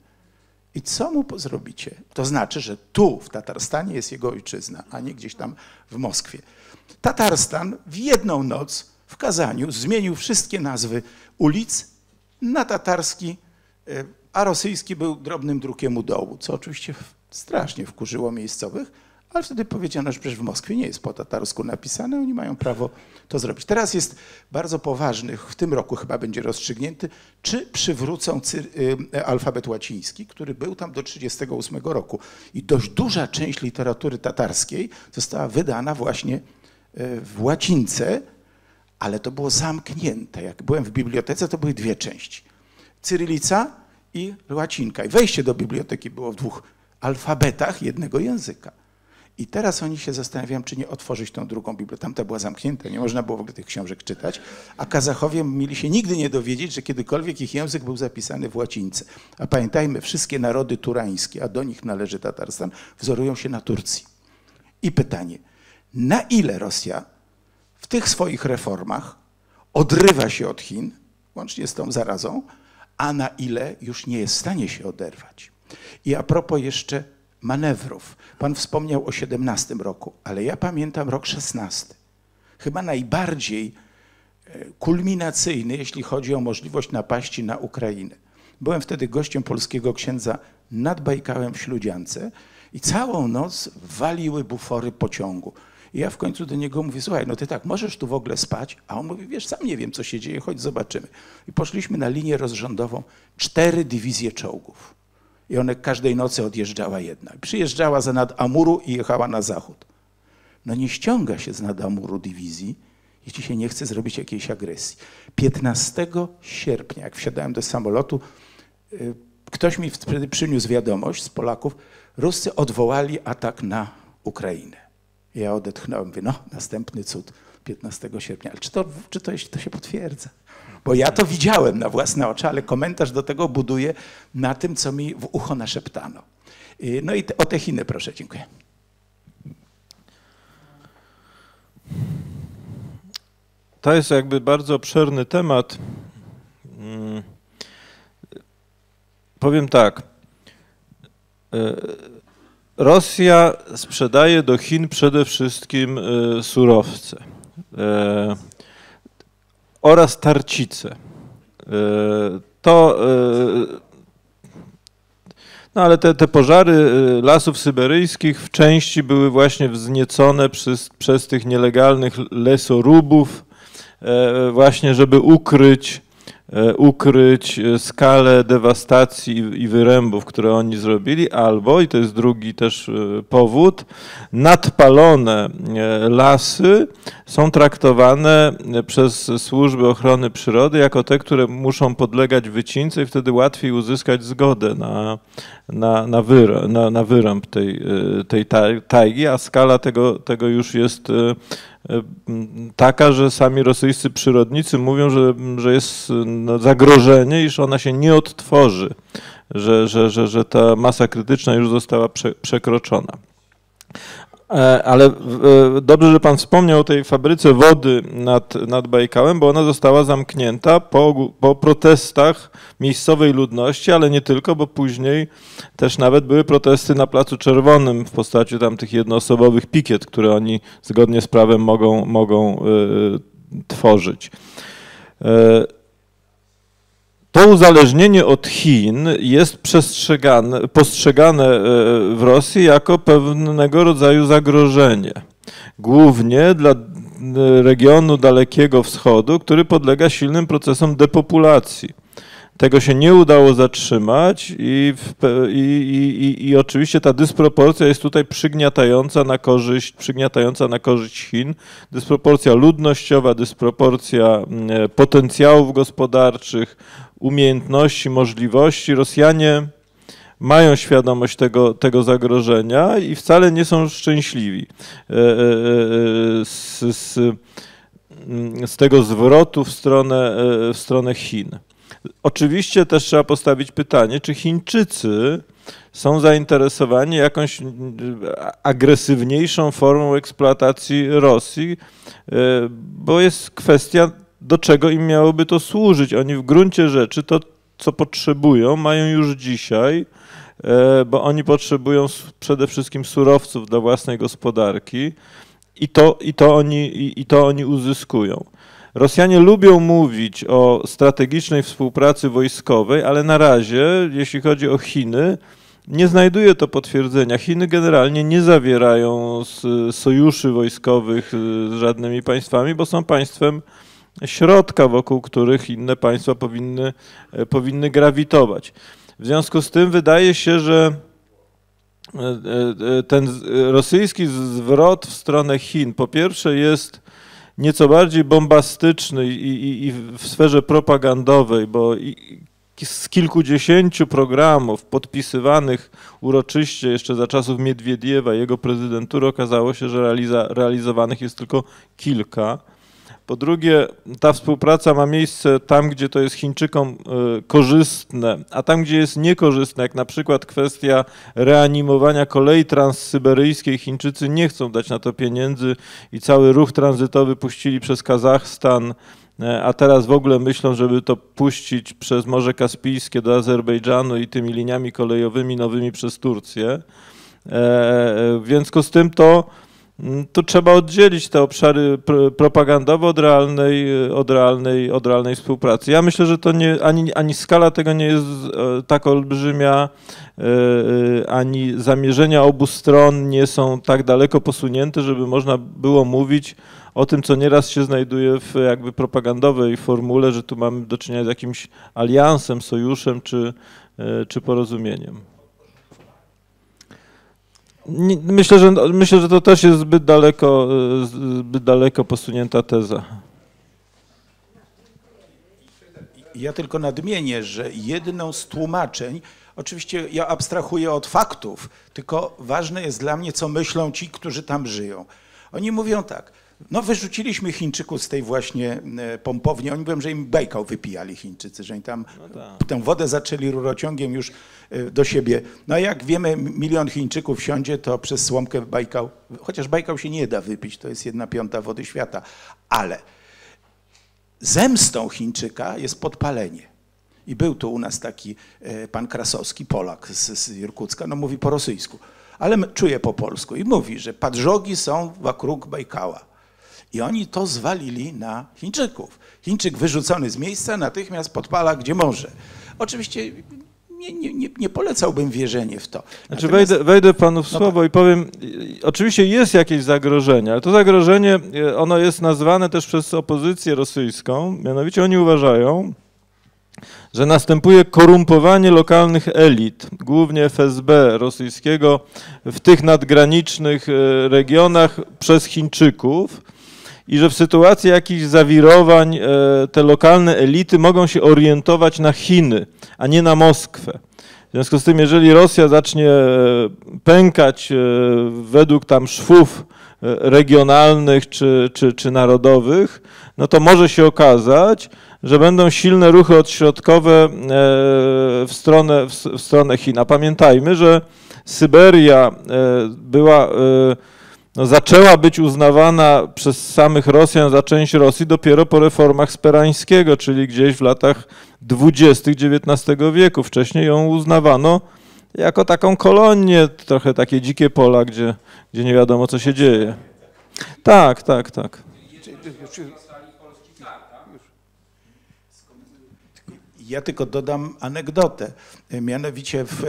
I co mu zrobicie? To znaczy, że tu w Tatarstanie jest jego ojczyzna, a nie gdzieś tam w Moskwie. Tatarstan w jedną noc w Kazaniu zmienił wszystkie nazwy ulic na tatarski, a rosyjski był drobnym drukiem u dołu, co oczywiście strasznie wkurzyło miejscowych, ale wtedy powiedziano, że przecież w Moskwie nie jest po tatarsku napisane, oni mają prawo to zrobić. Teraz jest bardzo poważny, w tym roku chyba będzie rozstrzygnięty, czy przywrócą alfabet łaciński, który był tam do tysiąc dziewięćset trzydziestego ósmego roku. I dość duża część literatury tatarskiej została wydana właśnie w łacińce, ale to było zamknięte. Jak byłem w bibliotece, to były dwie części. Cyrylica i łacinka. I wejście do biblioteki było w dwóch alfabetach jednego języka. I teraz oni się zastanawiają, czy nie otworzyć tą drugą bibliotę. Tamta była zamknięta, nie można było w ogóle tych książek czytać, a Kazachowie mieli się nigdy nie dowiedzieć, że kiedykolwiek ich język był zapisany w łacińce. A pamiętajmy, wszystkie narody turańskie, a do nich należy Tatarstan, wzorują się na Turcji. I pytanie, na ile Rosja w tych swoich reformach odrywa się od Chin, łącznie z tą zarazą, a na ile już nie jest w stanie się oderwać. I a propos jeszcze manewrów. Pan wspomniał o siedemnastym roku, ale ja pamiętam rok szesnasty. Chyba najbardziej kulminacyjny, jeśli chodzi o możliwość napaści na Ukrainę. Byłem wtedy gościem polskiego księdza nad Bajkałem w Śludziance i całą noc waliły bufory pociągu. I ja w końcu do niego mówię, słuchaj, no ty tak, możesz tu w ogóle spać? A on mówi, wiesz, sam nie wiem, co się dzieje, chodź zobaczymy. I poszliśmy na linię rozrządową, cztery dywizje czołgów. I one każdej nocy odjeżdżała jedna. Przyjeżdżała za nad Amuru i jechała na zachód. No nie ściąga się z nad Amuru dywizji, jeśli się nie chce zrobić jakiejś agresji. piętnastego sierpnia, jak wsiadałem do samolotu, ktoś mi wtedy przyniósł wiadomość z Polaków, Ruscy odwołali atak na Ukrainę. Ja odetchnąłem, mówię, no następny cud piętnastego sierpnia. Ale czy to, czy to, to się potwierdza? Bo ja to widziałem na własne oczy, ale komentarz do tego buduję na tym, co mi w ucho naszeptano. No i te, o te Chiny proszę, dziękuję. To jest jakby bardzo obszerny temat. Hmm. Powiem tak. Y Rosja sprzedaje do Chin przede wszystkim surowce oraz tarcice. To, no ale te, te pożary lasów syberyjskich w części były właśnie wzniecone przez, przez tych nielegalnych lesorubów, właśnie żeby ukryć ukryć skalę dewastacji i wyrębów, które oni zrobili, albo, i to jest drugi też powód, nadpalone lasy są traktowane przez służby ochrony przyrody jako te, które muszą podlegać wycince i wtedy łatwiej uzyskać zgodę na, na, na, wyra, na, na wyręb tej, tej tajgi, a skala tego, tego już jest taka, że sami rosyjscy przyrodnicy mówią, że, że jest zagrożenie, iż ona się nie odtworzy, że, że, że, że ta masa krytyczna już została prze, przekroczona. Ale dobrze, że pan wspomniał o tej fabryce wody nad, nad Bajkałem, bo ona została zamknięta po, po protestach miejscowej ludności, ale nie tylko, bo później też nawet były protesty na Placu Czerwonym w postaci tam tych jednoosobowych pikiet, które oni zgodnie z prawem mogą, mogą y, tworzyć. Y, To uzależnienie od Chin jest przestrzegane, postrzegane w Rosji jako pewnego rodzaju zagrożenie, głównie dla regionu Dalekiego Wschodu, który podlega silnym procesom depopulacji. Tego się nie udało zatrzymać i, w, i, i, i oczywiście ta dysproporcja jest tutaj przygniatająca na korzyść, przygniatająca na korzyść Chin. Dysproporcja ludnościowa, dysproporcja potencjałów gospodarczych, umiejętności, możliwości. Rosjanie mają świadomość tego, tego zagrożenia i wcale nie są szczęśliwi z, z, z tego zwrotu w stronę, w stronę Chin. Oczywiście też trzeba postawić pytanie, czy Chińczycy są zainteresowani jakąś agresywniejszą formą eksploatacji Rosji, bo jest kwestia, do czego im miałoby to służyć. Oni w gruncie rzeczy to, co potrzebują, mają już dzisiaj, bo oni potrzebują przede wszystkim surowców dla własnej gospodarki i to, i to, oni, i, i to oni uzyskują. Rosjanie lubią mówić o strategicznej współpracy wojskowej, ale na razie, jeśli chodzi o Chiny, nie znajduje to potwierdzenia. Chiny generalnie nie zawierają sojuszy wojskowych z żadnymi państwami, bo są państwem środka, wokół których inne państwa powinny, powinny grawitować. W związku z tym wydaje się, że ten rosyjski zwrot w stronę Chin po pierwsze jest nieco bardziej bombastyczny i, i, i w sferze propagandowej, bo i z kilkudziesięciu programów podpisywanych uroczyście jeszcze za czasów Miedwiediewa, jego prezydentury, okazało się, że realiza, realizowanych jest tylko kilka. Po drugie, ta współpraca ma miejsce tam, gdzie to jest Chińczykom korzystne, a tam, gdzie jest niekorzystne, jak na przykład kwestia reanimowania kolei transsyberyjskiej, Chińczycy nie chcą dać na to pieniędzy i cały ruch tranzytowy puścili przez Kazachstan, a teraz w ogóle myślą, żeby to puścić przez Morze Kaspijskie do Azerbejdżanu i tymi liniami kolejowymi nowymi przez Turcję. W związku z tym to Tu trzeba oddzielić te obszary propagandowe od realnej, od realnej, od realnej współpracy. Ja myślę, że to nie, ani, ani skala tego nie jest tak olbrzymia, ani zamierzenia obu stron nie są tak daleko posunięte, żeby można było mówić o tym, co nieraz się znajduje w jakby propagandowej formule, że tu mamy do czynienia z jakimś aliansem, sojuszem czy, czy porozumieniem. Myślę, że myślę, że to też jest zbyt daleko, zbyt daleko posunięta teza. Ja tylko nadmienię, że jedną z tłumaczeń, oczywiście ja abstrahuję od faktów, tylko ważne jest dla mnie, co myślą ci, którzy tam żyją. Oni mówią tak, no wyrzuciliśmy Chińczyków z tej właśnie pompowni, oni mówią, że im bajkał wypijali Chińczycy, że im tam no tak. tę wodę zaczęli rurociągiem już do siebie. No a jak wiemy, milion Chińczyków wsiądzie, to przez słomkę bajkał, chociaż bajkał się nie da wypić, to jest jedna piąta wody świata, ale zemstą Chińczyka jest podpalenie. I był tu u nas taki pan Krasowski, Polak z, z Irkucka, no mówi po rosyjsku, ale czuje po polsku i mówi, że padżogi są wokół Bajkała. I oni to zwalili na Chińczyków. Chińczyk wyrzucony z miejsca natychmiast podpala, gdzie może. Oczywiście nie, nie, nie polecałbym wierzenia w to. Znaczy wejdę, wejdę panu w słowo no, i powiem, oczywiście jest jakieś zagrożenie, ale to zagrożenie, ono jest nazwane też przez opozycję rosyjską, mianowicie oni uważają, że następuje korumpowanie lokalnych elit, głównie F S B rosyjskiego, w tych nadgranicznych regionach przez Chińczyków, i że w sytuacji jakichś zawirowań te lokalne elity mogą się orientować na Chiny, a nie na Moskwę. W związku z tym, jeżeli Rosja zacznie pękać według tam szwów regionalnych czy, czy, czy narodowych, no to może się okazać, że będą silne ruchy odśrodkowe w stronę, w stronę Chin. A pamiętajmy, że Syberia była... No, zaczęła być uznawana przez samych Rosjan za część Rosji dopiero po reformach Sperańskiego, czyli gdzieś w latach dwudziestych dziewiętnastego wieku. Wcześniej ją uznawano jako taką kolonię, trochę takie dzikie pola, gdzie, gdzie nie wiadomo, co się dzieje. Tak, tak, tak. Ja tylko dodam anegdotę, mianowicie w,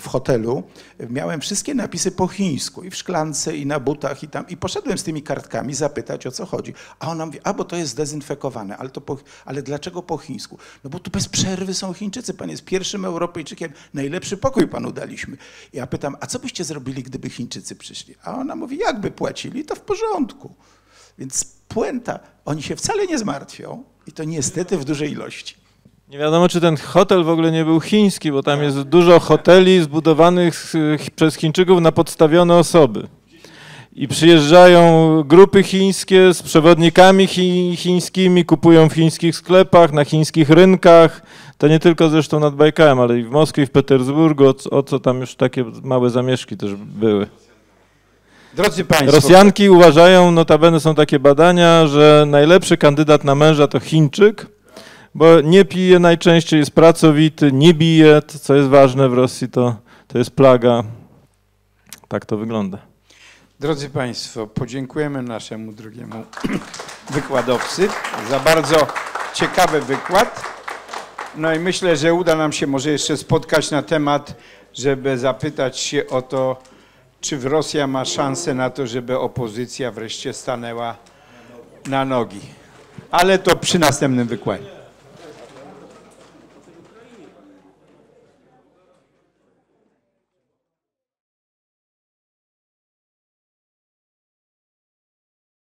w hotelu miałem wszystkie napisy po chińsku i w szklance i na butach i tam i poszedłem z tymi kartkami zapytać, o co chodzi, a ona mówi, a bo to jest zdezynfekowane, ale, to po, ale dlaczego po chińsku? No bo tu bez przerwy są Chińczycy, pan jest pierwszym Europejczykiem, najlepszy pokój panu daliśmy. Ja pytam, a co byście zrobili, gdyby Chińczycy przyszli? A ona mówi, jakby płacili, to w porządku. Więc puenta, oni się wcale nie zmartwią i to niestety w dużej ilości. Nie wiadomo, czy ten hotel w ogóle nie był chiński, bo tam jest dużo hoteli zbudowanych przez Chińczyków na podstawione osoby. I przyjeżdżają grupy chińskie z przewodnikami chi chińskimi, kupują w chińskich sklepach, na chińskich rynkach. To nie tylko zresztą nad Bajkałem, ale i w Moskwie, i w Petersburgu, o, o co tam już takie małe zamieszki też były. Drodzy Państwo. Rosjanki uważają, notabene są takie badania, że najlepszy kandydat na męża to Chińczyk, bo nie pije najczęściej, jest pracowity, nie bije, to, co jest ważne w Rosji, to, to jest plaga. Tak to wygląda. Drodzy Państwo, podziękujemy naszemu drugiemu wykładowcy za bardzo ciekawy wykład. No i myślę, że uda nam się może jeszcze spotkać na temat, żeby zapytać się o to, czy Rosja ma szansę na to, żeby opozycja wreszcie stanęła na nogi. Ale to przy następnym wykładzie.